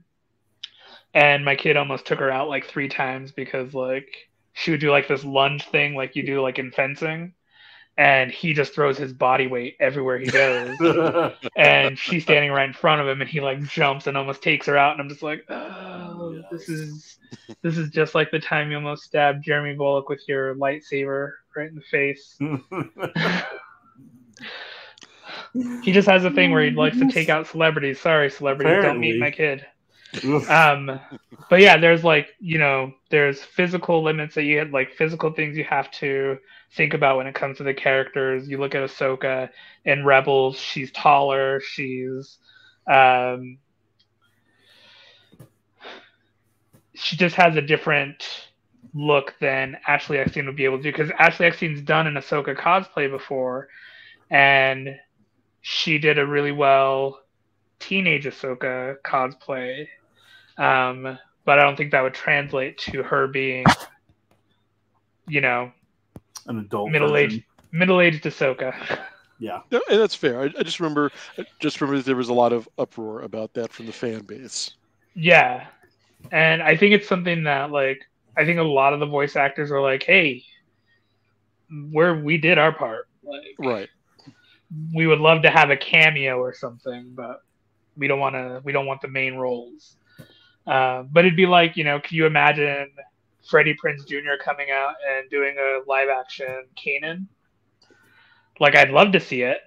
And my kid almost took her out 3 times because she would do this lunge thing you do in fencing, and he just throws his body weight everywhere he goes. And she's standing right in front of him, and he jumps and almost takes her out, and I'm just oh, this is just like the time you almost stabbed Jeremy Bullock with your lightsaber right in the face. He just has a thing where he likes to take out celebrities. Sorry, celebrities, apparently. Don't meet my kid. But yeah, there's there's physical limits that you had, physical things you have to think about when it comes to the characters. You look at Ahsoka in Rebels, she's taller, she just has a different look than Ashley Eckstein would be able to do, because Ashley Eckstein's done an Ahsoka cosplay before, and she did a really well teenage Ahsoka cosplay. But I don't think that would translate to her being, an adult middle-aged Ahsoka. Yeah, no, and that's fair. I just remember that there was a lot of uproar about that from the fan base. Yeah, and I think it's something that I think a lot of the voice actors are like, "Hey, we did our part." Right. We would love to have a cameo or something, but We don't want the main roles. But it'd be like, you know, can you imagine Freddie Prinze Jr. coming out and doing a live action Kanan? Like, I'd love to see it,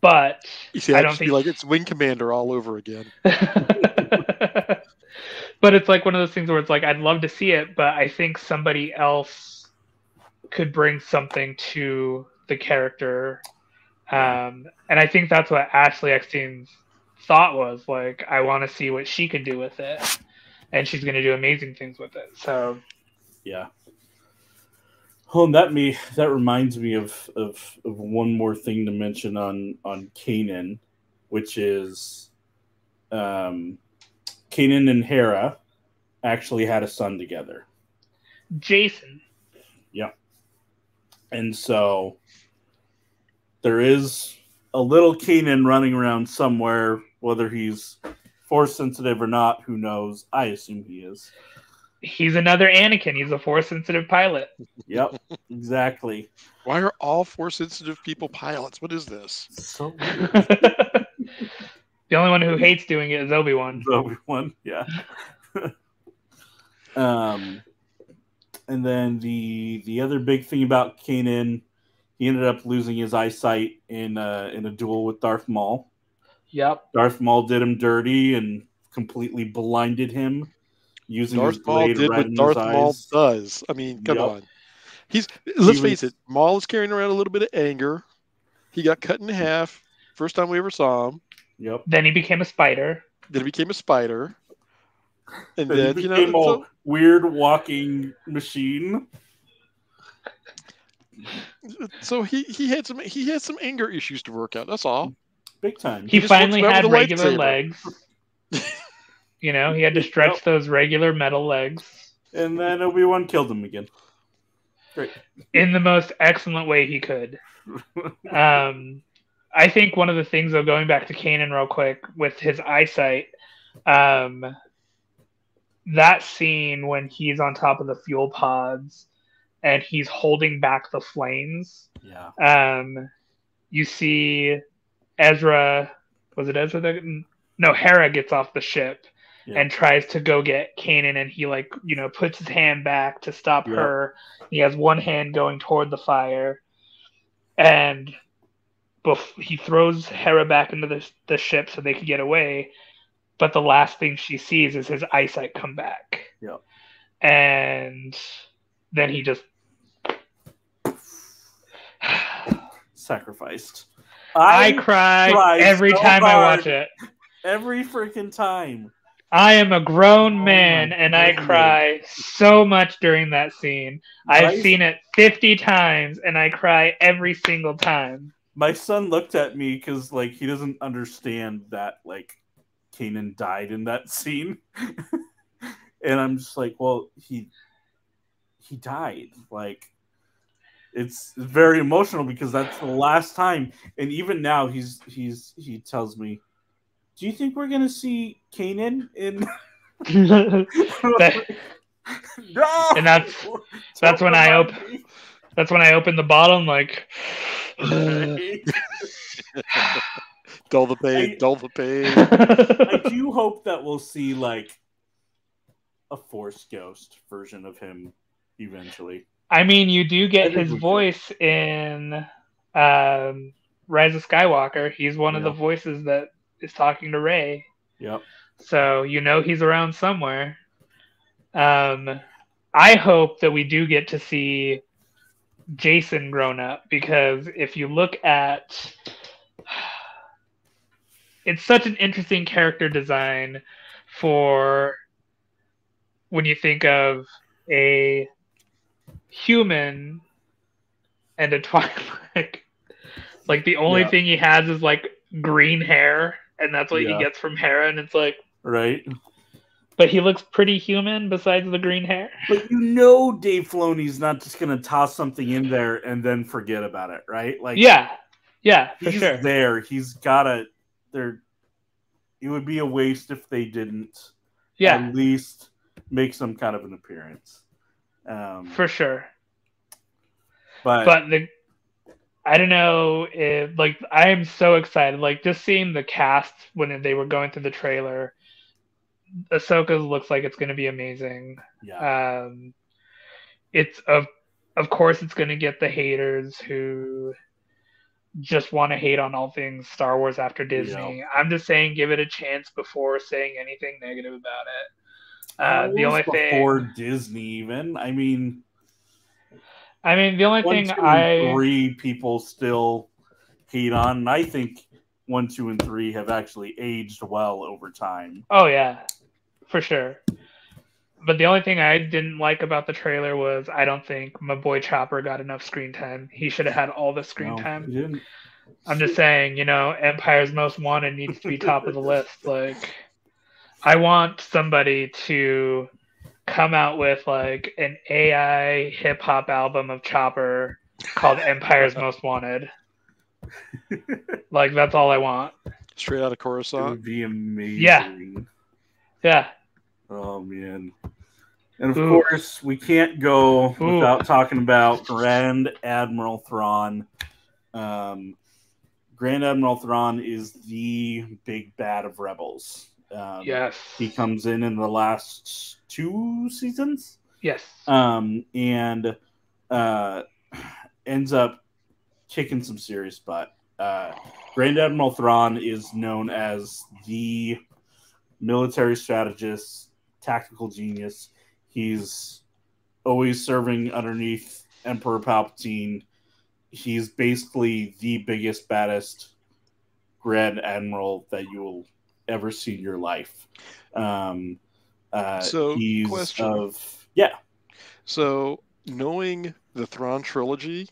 but see, I don't think like it's Wing Commander all over again. But it's like one of those things where it's like, I'd love to see it, but I think somebody else could bring something to the character. And I think that's what Ashley Eckstein's thought was. Like, I want to see what she can do with it, and she's going to do amazing things with it. So, yeah. Oh, that reminds me of one more thing to mention on Kanan, which is Kanan and Hera actually had a son together. Jason. Yeah. And so there is a little Kanan running around somewhere, whether he's Force sensitive or not, who knows? I assume he is. He's another Anakin. He's a Force-sensitive pilot. Yep, exactly. Why are all Force-sensitive people pilots? What is this? So weird. The only one who hates doing it is Obi-Wan. Obi-Wan, yeah. And then the other big thing about Kanan, he ended up losing his eyesight in a duel with Darth Maul. Yep. Darth Maul did him dirty and completely blinded him. Using Darth Maul did what Darth Maul does. I mean, come on. Let's face it, Maul is carrying around a little bit of anger. He got cut in half. First time we ever saw him. Yep. Then he became a spider. And then he became a weird walking machine. So he had some anger issues to work out. That's all. Big time. He finally had regular legs. You know, he had to stretch those regular metal legs. And then Obi-Wan killed him again. Great. In the most excellent way he could. I think one of the things, though, going back to Kanan real quick, with his eyesight, that scene when he's on top of the fuel pods and he's holding back the flames. Yeah. You see Ezra... Was it Ezra that... No, Hera gets off the ship. Yeah. And tries to go get Kanan, and he puts his hand back to stop her. He has one hand going toward the fire, and he throws Hera back into the ship so they can get away. But the last thing she sees is his eyesight come back. Yeah, and then he just sacrificed. I cry every time I watch it. Every freaking time. I am a grown man, and I cry so much during that scene. I've seen it 50 times, and I cry every single time. My son looked at me because, he doesn't understand that, Kanan died in that scene. And I'm just like, well, he died. It's very emotional because that's the last time. And even now, he tells me, do you think we're gonna see Kanan in? No. And that's when I open. That's when I open the bottom, dull the pain, dull the pain. I do hope that we'll see a Force Ghost version of him eventually. I mean, you do get his voice in Rise of Skywalker. He's one of the voices that is talking to Rey. Yep. So he's around somewhere. I hope that we do get to see Jason grown up, because if you look at it's such an interesting character design for when you think of a human and a Twi'lek. The only thing he has is green hair, and that's what he gets from Hera, and it's right. But he looks pretty human besides the green hair. But Dave Filoni's not just gonna toss something in there and then forget about it, right? Yeah, for he's sure. There, he's gotta. There, it would be a waste if they didn't. Yeah, at least make some kind of an appearance. For sure. But the I don't know if, like, I am so excited. Like, just seeing the cast when they were going through the trailer, Ahsoka looks like it's going to be amazing. Yeah. It's of course it's going to get the haters who just want to hate on all things Star Wars after Disney. Yeah. I'm just saying, give it a chance before saying anything negative about it. The only thing before Disney, even I mean, the only thing three people still hate on, and I think 1, 2, and 3 have actually aged well over time. Oh yeah, for sure. But the only thing I didn't like about the trailer was I don't think my boy Chopper got enough screen time. He should have had all the screen time. He didn't. I'm just saying, you know, Empire's Most Wanted needs to be top of the list. Like, I want somebody to come out with like an AI hip hop album of Chopper called Empire's Most Wanted. Like, that's all I want. Straight out of Coruscant. It would be amazing. Yeah. Yeah. Oh man. And of course, we can't go without talking about Grand Admiral Thrawn. Grand Admiral Thrawn is the big bad of Rebels. Yes. He comes in the last 2 seasons. Yes. And ends up kicking some serious butt. Grand Admiral Thrawn is known as the military strategist, tactical genius. He's always serving underneath Emperor Palpatine. He's basically the biggest, baddest Grand Admiral that you will ever see in your life. So, he's question. Yeah. So, knowing the Thrawn trilogy,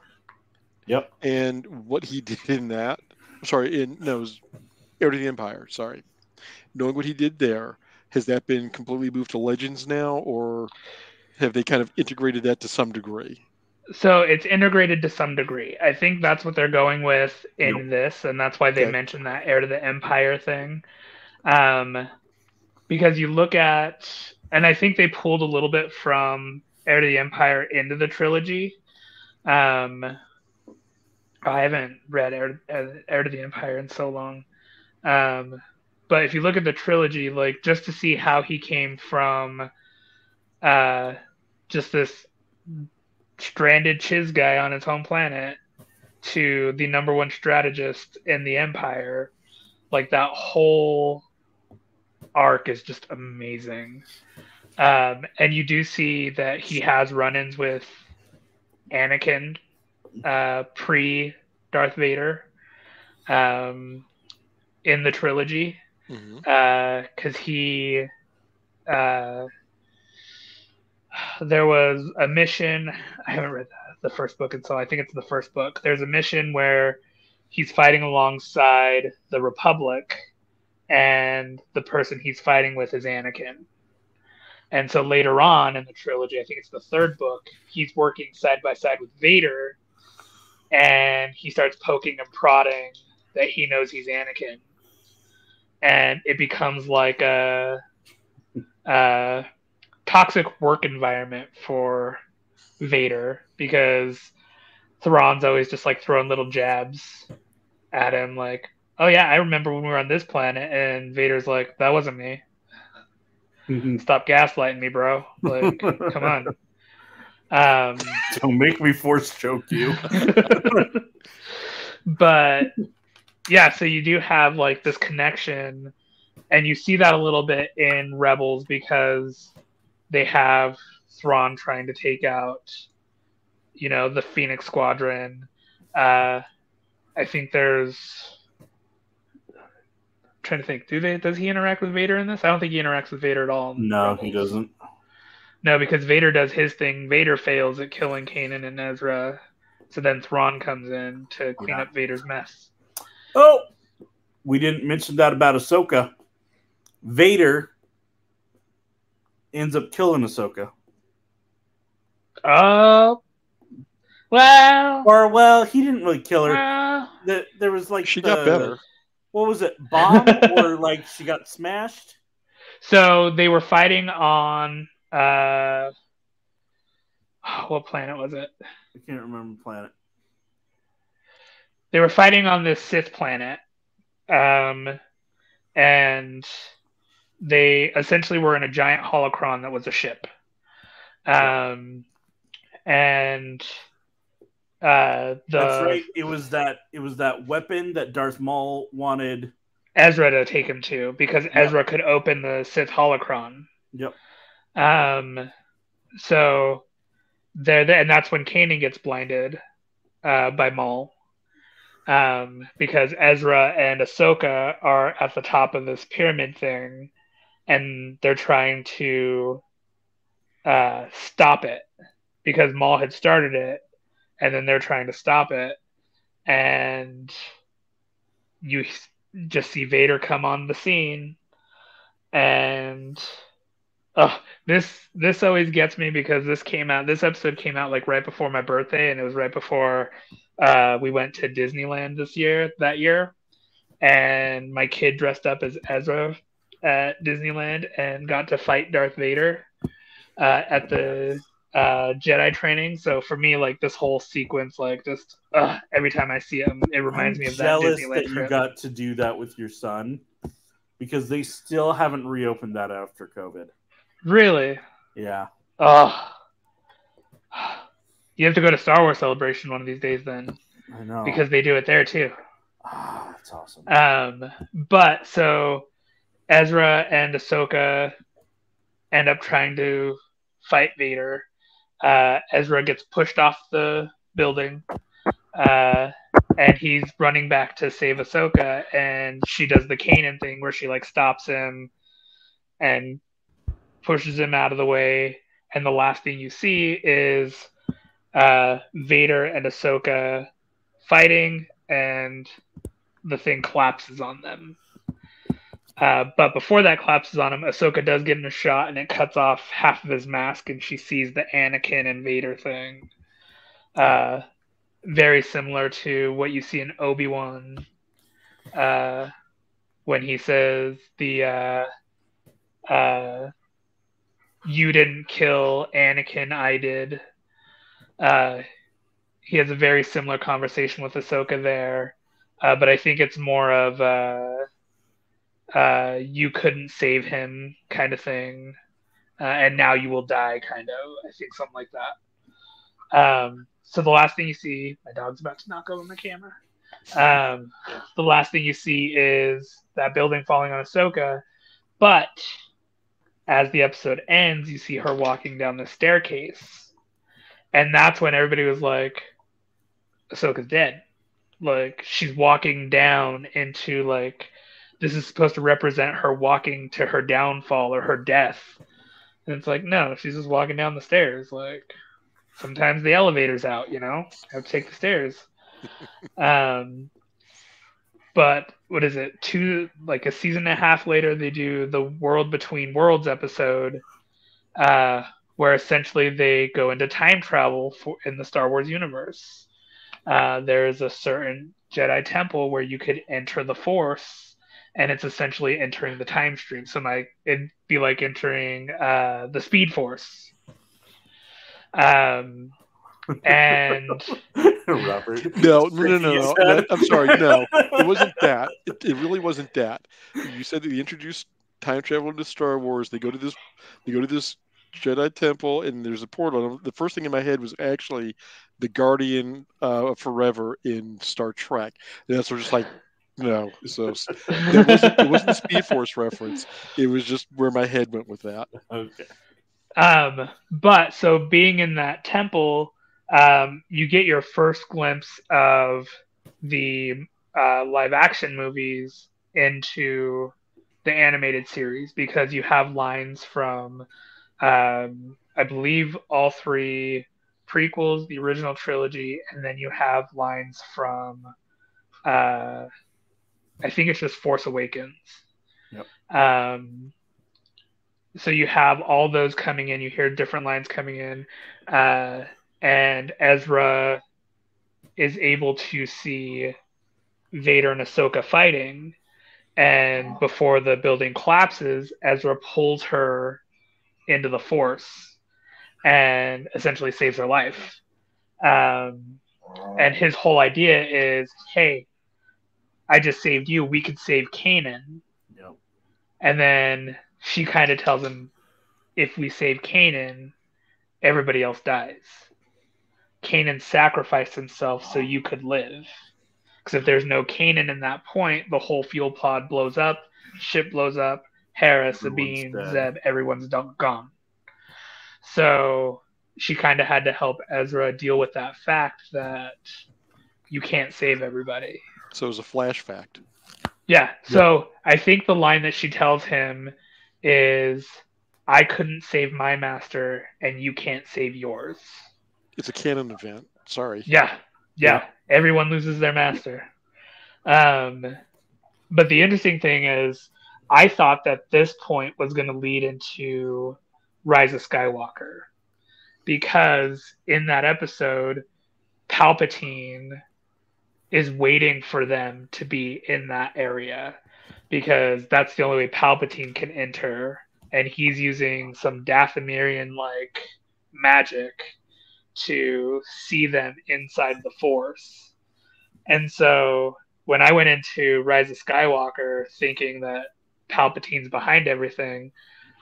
yep, and what he did in that, Heir to the Empire, knowing what he did there, has that been completely moved to Legends now, or have they kind of integrated that to some degree? So it's integrated to some degree. I think that's what they're going with in this, and that's why they mentioned that Heir to the Empire thing. Because you look at, and I think they pulled a little bit from Heir to the Empire into the trilogy. I haven't read Heir to the Empire in so long. But if you look at the trilogy, like, just to see how he came from just this stranded chiz guy on his home planet to the #1 strategist in the Empire, like, that whole arc is just amazing. And you do see that he has run-ins with Anakin pre-Darth Vader in the trilogy. Because he there was a mission, I haven't read the first book, and so I think it's the first book, there's a mission where he's fighting alongside the Republic, and the person he's fighting with is Anakin. And so later on in the trilogy, I think it's the 3rd book, he's working side by side with Vader, and he starts poking and prodding that he knows he's Anakin. And it becomes like a toxic work environment for Vader, because Thrawn's always just like throwing little jabs at him, like, oh yeah, I remember when we were on this planet, and Vader's like, that wasn't me. Stop gaslighting me, bro. Like, come on. Don't make me force choke you. But yeah, so you do have like this connection, and you see that a little bit in Rebels, because they have Thrawn trying to take out, you know, the Phoenix Squadron. I think there's, I'm trying to think, does he interact with Vader in this? I don't think he interacts with Vader at all. No, Rebels. He doesn't. No, because Vader does his thing. Vader fails at killing Kanan and Ezra, so then Thrawn comes in to clean up Vader's mess. Oh, we didn't mention that about Ahsoka. Vader ends up killing Ahsoka. Oh, well. Or, well, he didn't really kill her. Well, there was like she got better. What was it? Bomb? Or like she got smashed? So they were fighting on what planet was it? I can't remember the planet. They were fighting on this Sith planet, and they essentially were in a giant holocron that was a ship. That's right. It was that weapon that Darth Maul wanted Ezra to take him to, because Ezra could open the Sith holocron. Yep. So they're there, and that's when Kanan gets blinded by Maul. Because Ezra and Ahsoka are at the top of this pyramid thing, and they're trying to stop it, because Maul had started it, and then they're trying to stop it. And you just see Vader come on the scene, and this always gets me, because this episode came out like right before my birthday, and it was right before we went to Disneyland that year, and my kid dressed up as Ezra at Disneyland and got to fight Darth Vader at the Jedi training. So for me, like, this whole sequence, like, just every time I see him, it reminds me of that Disneyland trip. You got to do that with your son, because they still haven't reopened that after COVID. Really? Yeah. You have to go to Star Wars Celebration one of these days, then. I know. Because they do it there, too. Ah, that's awesome. But, so, Ezra and Ahsoka end up trying to fight Vader. Ezra gets pushed off the building, and he's running back to save Ahsoka, and she does the Kanan thing where she, like, stops him and pushes him out of the way, and the last thing you see is Vader and Ahsoka fighting, and the thing collapses on them. But before that collapses on him, Ahsoka does get in a shot, and it cuts off half of his mask, and she sees the Anakin and Vader thing. Very similar to what you see in Obi-Wan when he says you didn't kill Anakin, I did. He has a very similar conversation with Ahsoka there, but I think it's more of you couldn't save him kind of thing, and now you will die kind of, I think, something like that. So the last thing you see, my dog's about to knock over my camera. The last thing you see is that building falling on Ahsoka, but as the episode ends, you see her walking down the staircase. And that's when everybody was like, Ahsoka's dead. Like, she's walking down into, like, this is supposed to represent her walking to her downfall or her death. And it's like, no, she's just walking down the stairs. Like, sometimes the elevator's out, you know? I have to take the stairs. But what is it? Like, a season and a half later, they do the World Between Worlds episode, where essentially they go into time travel in the Star Wars universe. There is a certain Jedi temple where you could enter the Force, and it's essentially entering the time stream. So it'd be like entering the Speed Force. And Robert, no, I'm sorry, no, it wasn't that. It really wasn't that. You said that they introduced time travel into Star Wars. They go to this Jedi temple, and there's a portal. The first thing in my head was actually the Guardian of Forever in Star Trek. And that's just like, no. So it wasn't a Speed Force reference. It was just where my head went with that. Okay. But so being in that temple, you get your first glimpse of the live action movies into the animated series, because you have lines from I believe all three prequels, the original trilogy, and then you have lines from I think it's just Force Awakens. Yep. So you have all those coming in. You hear different lines coming in, and Ezra is able to see Vader and Ahsoka fighting, and before the building collapses, Ezra pulls her into the Force and essentially saves her life. And his whole idea is, hey, I just saved you. We could save Kanan. Yep. And then she kind of tells him, if we save Kanan, everybody else dies. Kanan sacrificed himself so you could live. Because if there's no Kanan in that point, the whole fuel pod blows up, ship blows up, Hera, Sabine, Zeb, everyone's gone. So she kind of had to help Ezra deal with that fact that you can't save everybody. So it was a flash fact. Yeah. So I think the line that she tells him is, I couldn't save my master and you can't save yours. It's a canon event. Sorry. Yeah. Everyone loses their master. But the interesting thing is, I thought that this point was going to lead into Rise of Skywalker, because in that episode, Palpatine is waiting for them to be in that area, because that's the only way Palpatine can enter, and he's using some Dathomirian-like magic to see them inside the Force. And so when I went into Rise of Skywalker thinking that Palpatine's behind everything,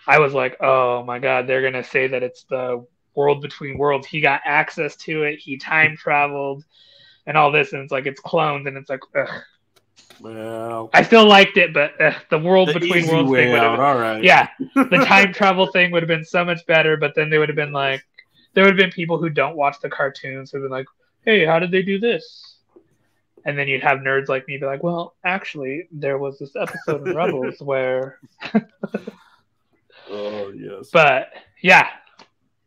I was like, oh my God, they're going to say that it's the world between worlds. He got access to it. He time traveled and all this. And it's like, it's clones. And it's like, ugh. Well, I still liked it, but the world between worlds thing would have been, all right. Yeah. The time travel thing would have been so much better, but then they would have been like, there would have been people who don't watch the cartoons who would have been like, hey, how did they do this? And then you'd have nerds like me be like, well, actually, there was this episode of Rebels where... Oh, yes. But, yeah.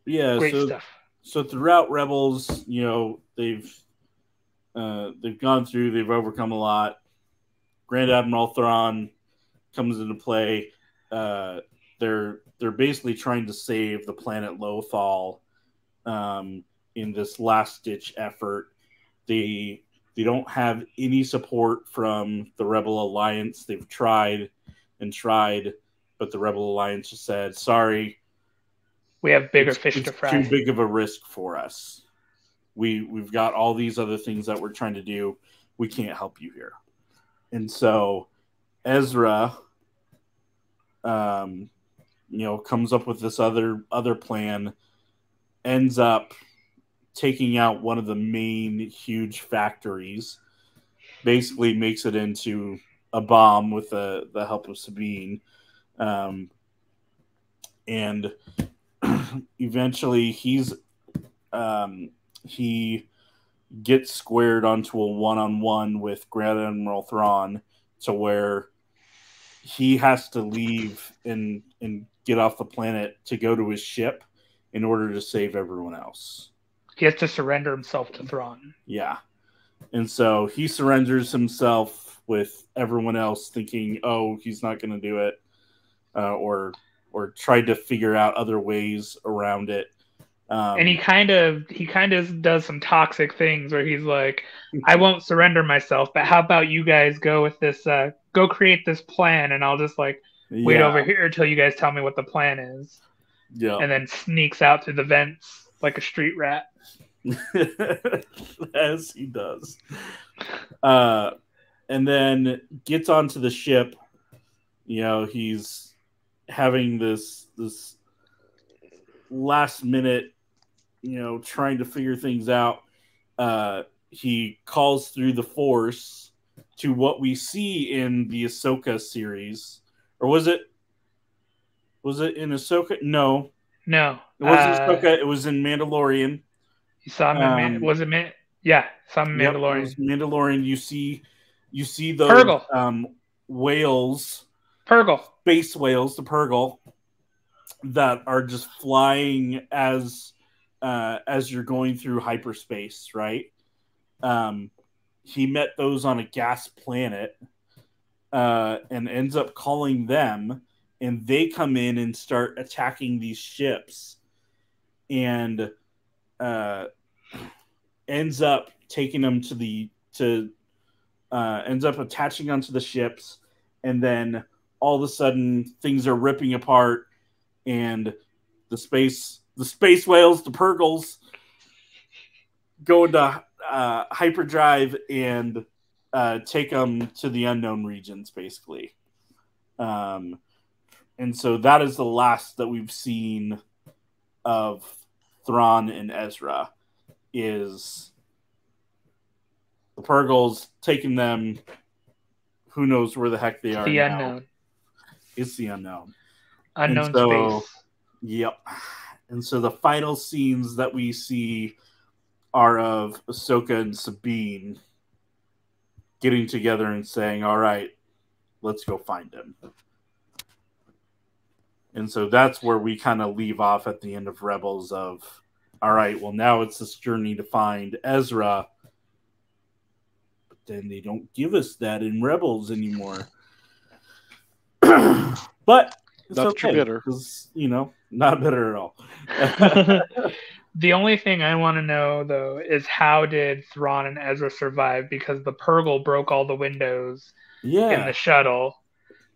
Yeah, great stuff. So throughout Rebels, you know, they've gone through, they've overcome a lot. Grand Admiral Thrawn comes into play. They're basically trying to save the planet Lothal. In this last-ditch effort, they don't have any support from the Rebel Alliance. They've tried and tried, but the Rebel Alliance just said, "Sorry, we have bigger fish to fry. Too big of a risk for us. We've got all these other things that we're trying to do. We can't help you here." And so Ezra, comes up with this other plan. Ends up taking out one of the main huge factories, basically makes it into a bomb with the help of Sabine. And eventually he gets squared onto a one-on-one with Grand Admiral Thrawn to where he has to leave and get off the planet to go to his ship in order to save everyone else. He has to surrender himself to Thrawn. Yeah. And so he surrenders himself with everyone else thinking, oh, he's not going to do it, or tried to figure out other ways around it. And he kind of does some toxic things where he's like, I won't surrender myself, but how about you guys go with this, go create this plan, and I'll just wait over here until you guys tell me what the plan is. Yeah, and then sneaks out through the vents like a street rat, as he does. And then gets onto the ship. You know, he's having this last minute, trying to figure things out. He calls through the Force to what we see in the Ahsoka series, or was it? Was it in Ahsoka? No. It wasn't Ahsoka. It was in Mandalorian. You saw him in Mandalorian. It was Mandalorian. You see those Purrgil. Whales. Purrgil. Space whales, the Purrgil, that are just flying as you're going through hyperspace, right? He met those on a gas planet and ends up calling them. And they come in and start attacking these ships, and ends up attaching onto the ships, and then all of a sudden things are ripping apart, and the space whales, the Purrgils, go into hyperdrive and take them to the unknown regions, basically. And so that is the last that we've seen of Thrawn and Ezra, is the Purrgils taking them. Who knows where the heck they are? The now. Unknown. It's the unknown. Unknown and so, space. Yep. And so the final scenes that we see are of Ahsoka and Sabine getting together and saying, all right, let's go find him. And so that's where we kind of leave off at the end of Rebels of, all right, well, now it's this journey to find Ezra. But then they don't give us that in Rebels anymore. But it's not okay, bitter. You know, not bitter at all. The only thing I want to know, though, is how did Thrawn and Ezra survive? Because the Purrgil broke all the windows in the shuttle,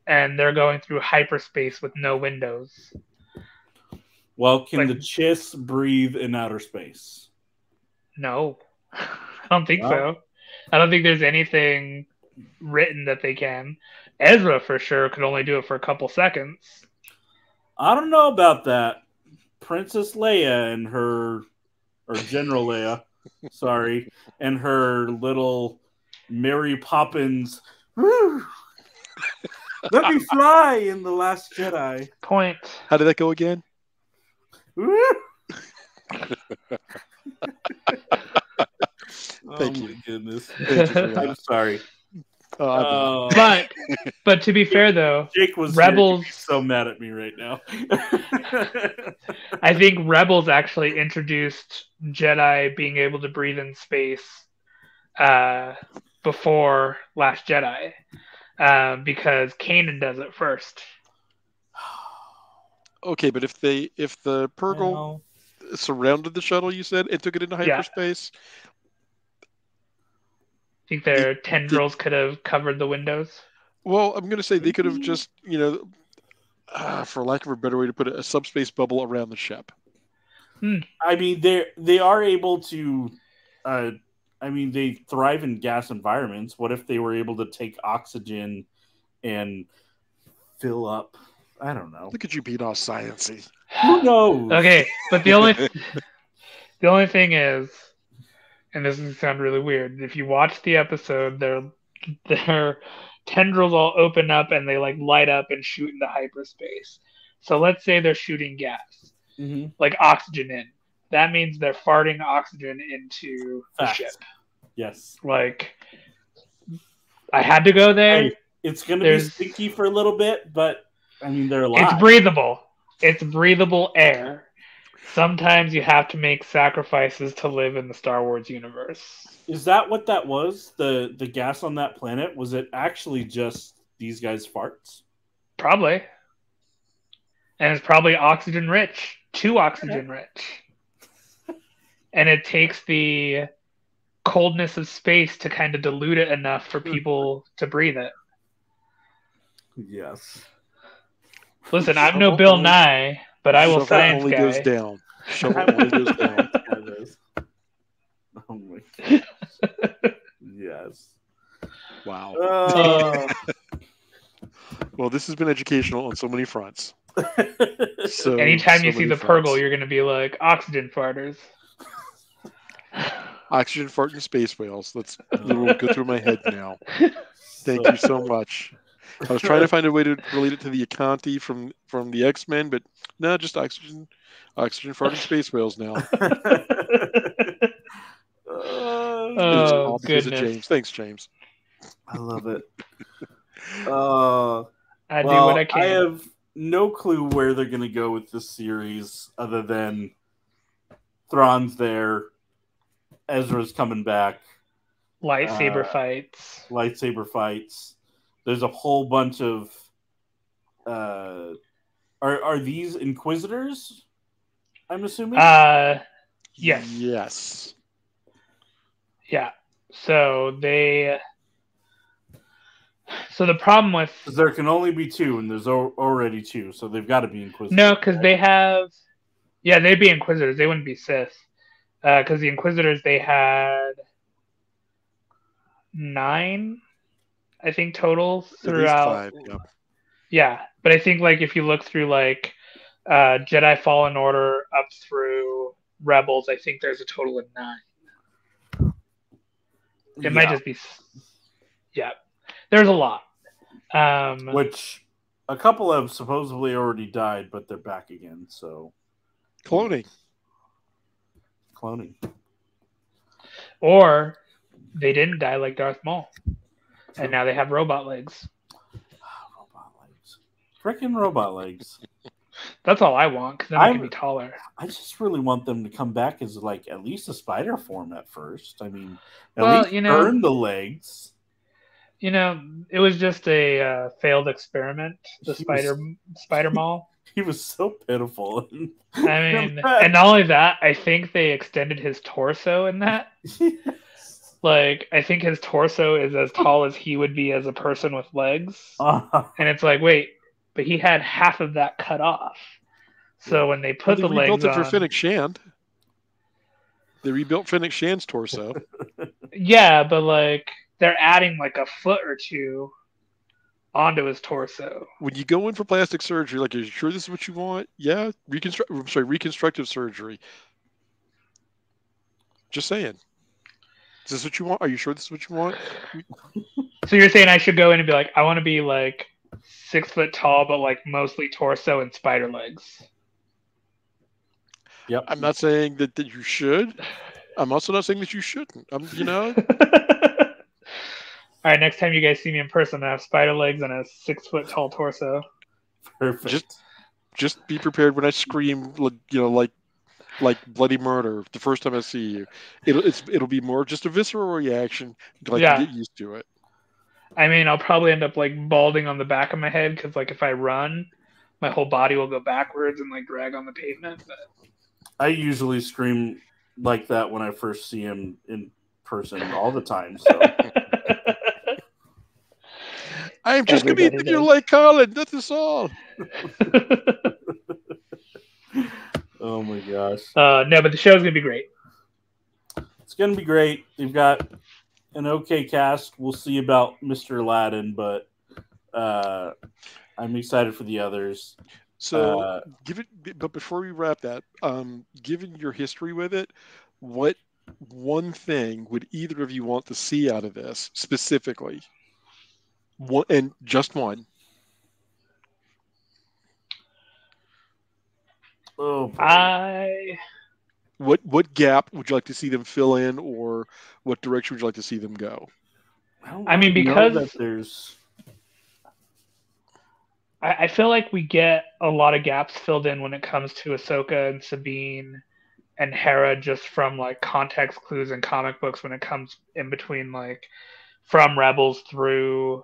and they're going through hyperspace with no windows. Well, can the Chiss breathe in outer space? No. I don't think so. I don't think there's anything written that they can. Ezra, for sure, could only do it for a couple seconds. I don't know about that. Princess Leia and her, or General Leia, sorry, and her little Mary Poppins, woo, let me fly in The Last Jedi. Point. How did that go again? Thank you. My goodness. Thank you. I'm sorry. Oh, but to be fair though, Jake was Rebels so mad at me right now. I think Rebels actually introduced Jedi being able to breathe in space before Last Jedi, because Kanan does it first. Okay, but if the Purrgil surrounded the shuttle, you said it took it into hyperspace. Yeah. Think their tendrils could have covered the windows? Well, I'm going to say they could have just, for lack of a better way to put it, a subspace bubble around the ship. I mean, they are able to, they thrive in gas environments. What if they were able to take oxygen and fill up? I don't know. Look at you being all sciencey. Who knows? Okay, but the only thing is, and this is going to sound really weird, if you watch the episode, their tendrils all open up and they light up and shoot into hyperspace. So let's say they're shooting gas, like oxygen in. That means they're farting oxygen into the ship. Yes. I had to go there. Hey, it's going to be stinky for a little bit, but I mean, they're alive. It's breathable. It's breathable air. Sometimes you have to make sacrifices to live in the Star Wars universe. Is that what that was? The gas on that planet? Was it actually just these guys' farts? Probably. And it's probably oxygen rich. Too oxygen rich. And it takes the coldness of space to kind of dilute it enough for people to breathe it. Yes. Listen, I'm no Bill Nye, but I will science guy. Goes down. Goes down. Oh my God. Yes. Wow. Well, this has been educational on so many fronts. Anytime you see the Purrgil, you're going to be like, oxygen farters. Oxygen fart and space whales. That's literally go through my head now. Thank you so much. I was trying to find a way to relate it to the Akanti from the X-Men, but no, just oxygen farting space whales now. Oh, goodness. James. Thanks, James. I love it. I do what I can. I have no clue where they're going to go with this series other than Thrawn's there, Ezra's coming back. Lightsaber fights. There's a whole bunch of are these Inquisitors, I'm assuming? Yes. Yeah. So the problem with... Because there can only be two, and there's already two, so they've got to be Inquisitors. No, because they have... Yeah, they'd be Inquisitors. They wouldn't be Sith. Because the Inquisitors, they had... 9, I think, total throughout. At least 5, yeah, but I think like if you look through like Jedi Fallen Order up through Rebels, I think there's a total of 9. It might just be, there's a lot. Which a couple have supposedly already died, but they're back again. So cloning, or they didn't die like Darth Maul, and now they have robot legs. Freaking robot legs. That's all I want, because then I can be taller. I just really want them to come back as, like, at least a spider form at first. I mean, at least earn the legs. You know, it was just a failed experiment, Spider Maul. He was so pitiful. I mean, and not only that, I think they extended his torso in that. Like, I think his torso is as tall as he would be as a person with legs. And it's like, wait, but he had half of that cut off. So when they put the legs on... They rebuilt it for Fennec Shand. They rebuilt Fennec Shand's torso. Yeah, but like, they're adding like a foot or two onto his torso. When you go in for plastic surgery, like, are you sure this is what you want? Yeah, reconstructive surgery. Just saying. Is this what you want? Are you sure this is what you want? So you're saying I should go in and be like, I want to be like 6 foot tall, but like mostly torso and spider legs. Yep. I'm not saying that you should. I'm also not saying that you shouldn't. All right, next time you guys see me in person, I have spider legs and a 6 foot tall torso. Perfect. Just be prepared when I scream, you know, like bloody murder the first time I see you. It'll be more just a visceral reaction. Get used to it. I mean, I'll probably end up like balding on the back of my head, because like if I run, my whole body will go backwards and like drag on the pavement. But... I usually scream like that when I first see him in person all the time. So I am just going to be with you like Colin. That is all. Oh my gosh. No, but the show's going to be great. It's going to be great. We've got an okay cast. We'll see about Mr. Aladdin, but I'm excited for the others. So, but before we wrap that, given your history with it, what one thing would either of you want to see out of this specifically? One, and just one. Oh, what gap would you like to see them fill in, or what direction would you like to see them go? I mean, because there's, I feel like we get a lot of gaps filled in when it comes to Ahsoka and Sabine and Hera, just from like context clues in comic books when it comes in between, like from Rebels through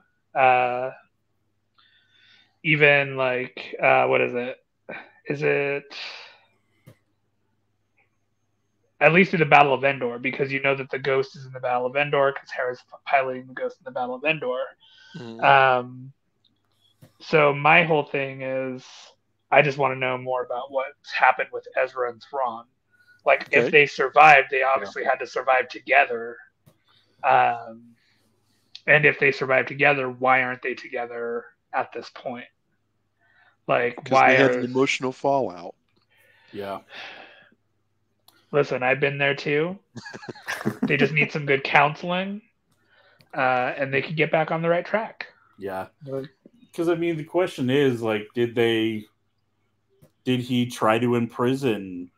even like what is it? Is it at least in the Battle of Endor, because you know that the Ghost is in the Battle of Endor because Hera's piloting the Ghost in the Battle of Endor. Mm-hmm. So my whole thing is I just want to know more about what's happened with Ezra and Thrawn. Like, okay, if they survived, they obviously had to survive together. And if they survived together, why aren't they together at this point? Like, why they had an emotional fallout. Yeah. Listen, I've been there too. They just need some good counseling, and they can get back on the right track. Yeah. Because I mean, the question is, like, did he try to imprison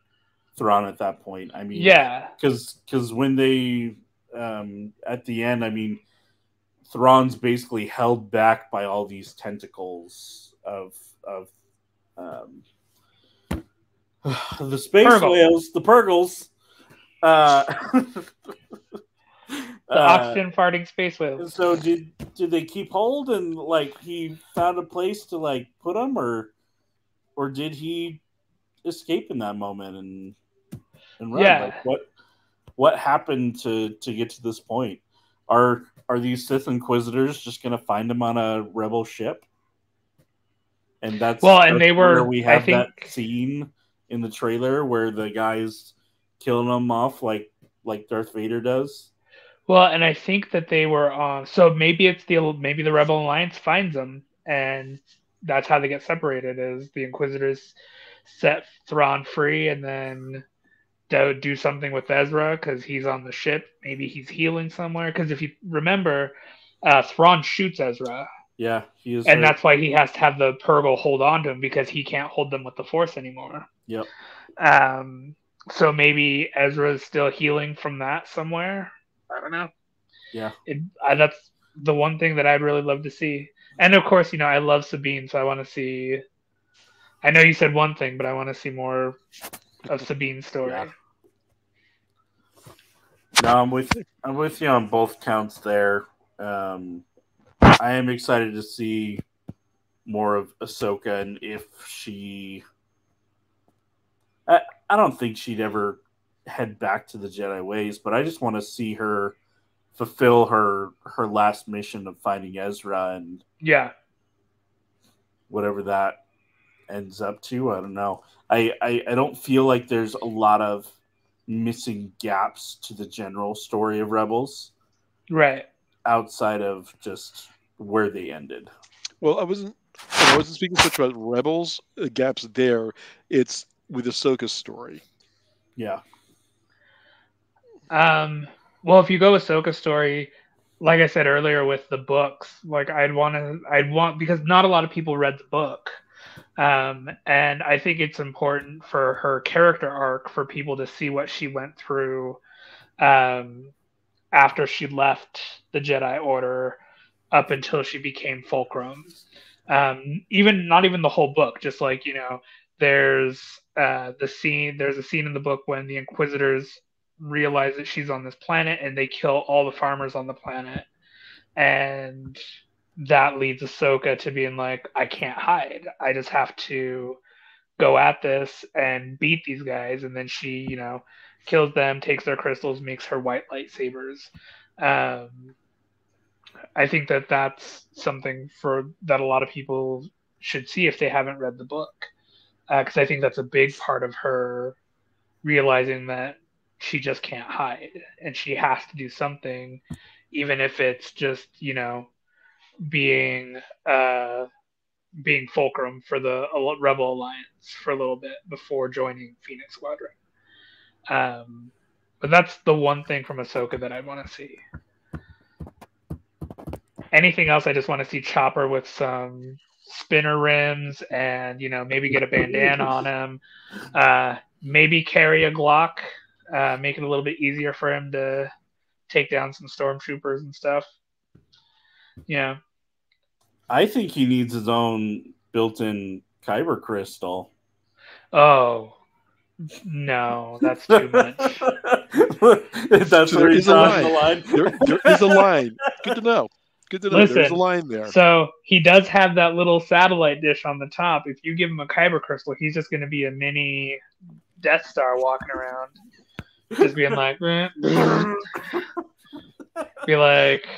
Thrawn at that point? I mean, yeah. Because when they at the end, I mean, Thrawn's basically held back by all these tentacles of the space whales, the Purrgils, the oxygen farting space whales. So did they keep hold, and like he found a place to like put them, or did he escape in that moment and run? Yeah. Like, what happened to get to this point? Are these Sith Inquisitors just going to find him on a Rebel ship? And that's that scene in the trailer where the guy's killing them off like Darth Vader does. Well, and I think that they were on. So maybe the Rebel Alliance finds them, and that's how they get separated. Is the Inquisitors set Thrawn free, and then do something with Ezra because he's on the ship. Maybe he's healing somewhere. Because if you remember, Thrawn shoots Ezra. Yeah, he is. And that's why he has to have the Purrgil hold on to him because he can't hold them with the Force anymore. Yep. So maybe Ezra's still healing from that somewhere. I don't know. Yeah. That's the one thing that I'd really love to see. And of course, you know, I love Sabine, so I want to see... I know you said one thing, but I want to see more of Sabine's story. Yeah. No, I'm with you on both counts there. I am excited to see more of Ahsoka, and if she... I don't think she'd ever... head back to the Jedi ways, but I just want to see her fulfill her last mission of finding Ezra and whatever that ends up to. I don't know. I don't feel like there's a lot of missing gaps to the general story of Rebels, right? Outside of just where they ended. Well, I wasn't speaking so much about Rebels the gaps there. It's with Ahsoka's story. Yeah. Well, if you go with Ahsoka's story, like I said earlier with the books, like I'd want because not a lot of people read the book, and I think it's important for her character arc for people to see what she went through after she left the Jedi Order up until she became Fulcrum. Even not even the whole book, just like, you know, there's a scene in the book when the Inquisitors realize that she's on this planet and they kill all the farmers on the planet, and that leads Ahsoka to being like, I can't hide, I just have to go at this and beat these guys. And then she, you know, kills them, takes their crystals, makes her white lightsabers. I think that that's something that a lot of people should see if they haven't read the book, because I think that's a big part of her realizing that she just can't hide and she has to do something, even if it's just, you know, being Fulcrum for the Rebel Alliance for a little bit before joining Phoenix Squadron. But that's the one thing from Ahsoka that I want to see. Anything else, I just want to see Chopper with some spinner rims and, you know, maybe get a bandana on him, maybe carry a Glock. Make it a little bit easier for him to take down some stormtroopers and stuff. Yeah. I think he needs his own built-in Kyber crystal. Oh. No, that's too much. That's where he's on the line. There is a line. Good to know. Good to know. Listen, there's a line there. So he does have that little satellite dish on the top. If you give him a Kyber crystal, he's just going to be a mini Death Star walking around. Just being like, be like,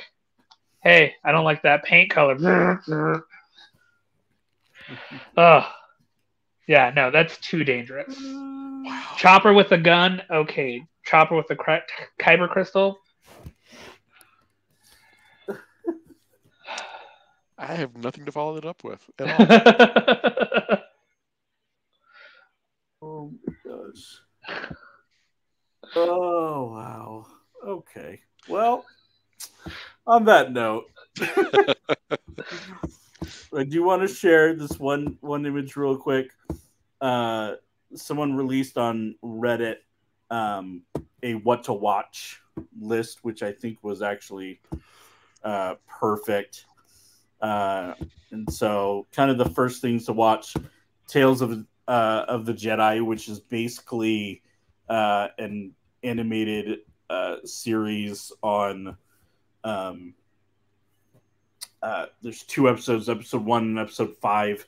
hey, I don't like that paint color. Oh, yeah, no, that's too dangerous. Wow. Chopper with a gun, okay. Chopper with a Kyber crystal. I have nothing to follow it up with at all. Oh my gosh. Oh, wow. Okay. Well, on that note, I do want to share this one image real quick. Someone released on Reddit a what to watch list, which I think was actually perfect. And so kind of the first things to watch, Tales of the Jedi, which is basically an animated series on there's two episodes, episode 1 and episode 5,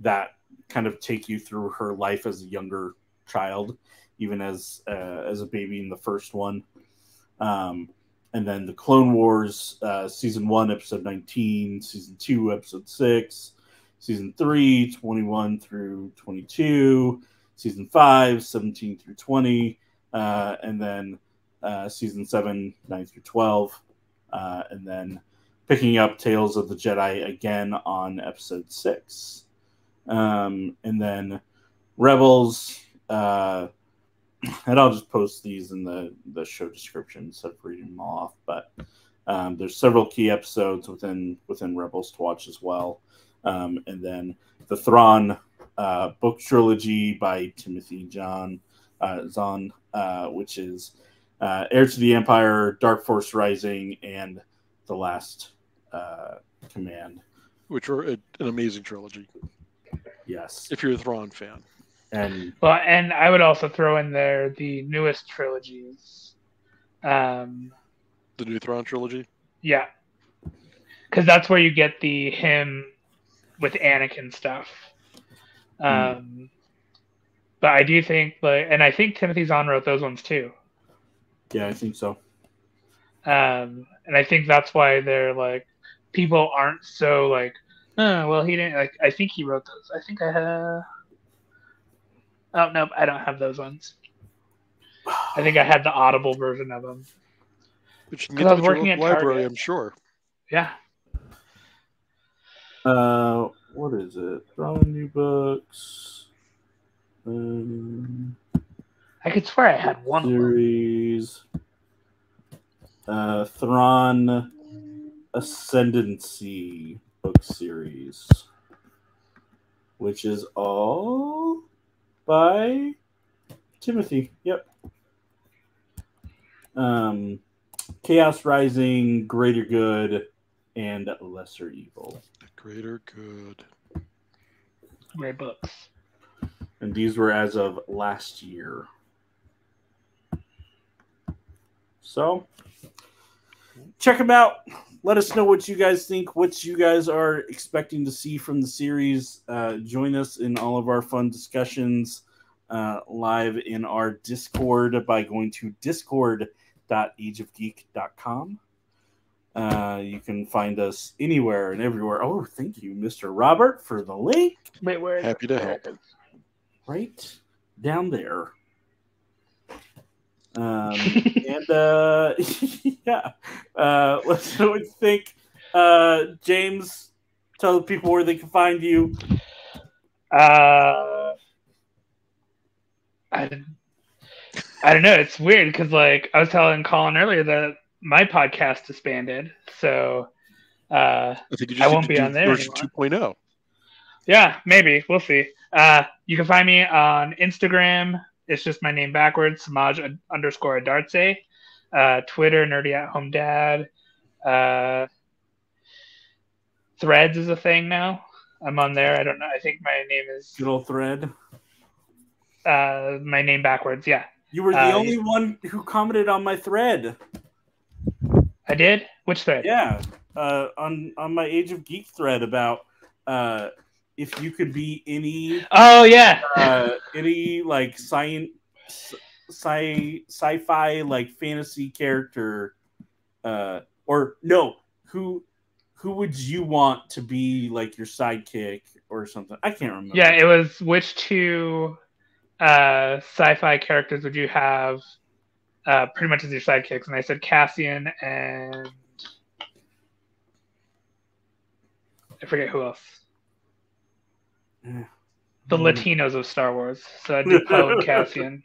that kind of take you through her life as a younger child, even as a baby in the first one, and then the Clone Wars, season 1 episode 19, season 2 episode 6, season 3 21 through 22, season 5 17 through 20, and then season 7, 9 through 12, and then picking up Tales of the Jedi again on episode 6. And then Rebels, and I'll just post these in the show description instead of reading them all off, but there's several key episodes within Rebels to watch as well. And then the Thrawn book trilogy by Timothy Zahn, which is Heir to the Empire, Dark Force Rising, and The Last Command. Which are an amazing trilogy. Yes. If you're a Thrawn fan. And I would also throw in there the newest trilogies. The new Thrawn trilogy? Yeah. Because that's where you get the him with Anakin stuff. But I do think, and I think Timothy Zahn wrote those ones too. Yeah, I think so. And I think that's why they're like, people aren't so like, oh, well, he didn't, like, I think he wrote those. I think I have, oh, nope, I don't have those ones. I think I had the Audible version of them. Which means I was working at library, Target. I'm sure. Yeah. What is it? Throwing new books. I could swear I had one series. Thrawn Ascendancy book series, which is all by Timothy. Yep. Chaos Rising, Greater Good, and Lesser Evil. Greater Good. Great books. And these were as of last year. So, check them out. Let us know what you guys think, what you guys are expecting to see from the series. Join us in all of our fun discussions live in our Discord by going to discord.ageofgeek.com. You can find us anywhere and everywhere. Oh, thank you, Mr. Robert, for the link. Wait, where is Happy it? To help. Right down there. And yeah. Let's know what you think. James, tell the people where they can find you. I don't know. It's weird because, like, I was telling Colin earlier that my podcast disbanded, so I won't be on there version 2.0. Yeah, maybe. We'll see. You can find me on Instagram. It's just my name backwards, Samaj_Adartse. Twitter, nerdy@home dad. Threads is a thing now. I'm on there. I don't know. I think my name is... Good old Thread. My name backwards, yeah. You were the only one who commented on my thread. I did? Which thread? Yeah, on my Age of Geek thread about if you could be any. Oh yeah. Any like sci-fi like fantasy character, or no, who would you want to be like your sidekick or something? I can't remember. Yeah, it was which two sci-fi characters would you have? Pretty much as your sidekicks, and I said Cassian and I forget who else. The Latinos of Star Wars. So I did Poe and Cassian.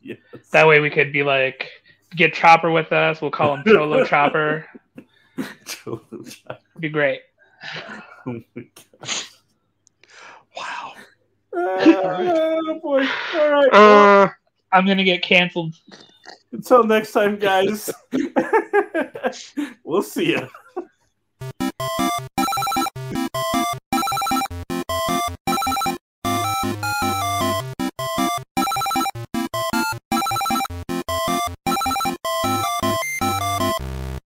Yes. That way we could be like, get Chopper with us. We'll call him Cholo Chopper. Cholo Chopper. It'd be great. Oh my god! Wow. Oh boy! All right. I'm gonna get canceled. Until next time, guys. We'll see ya.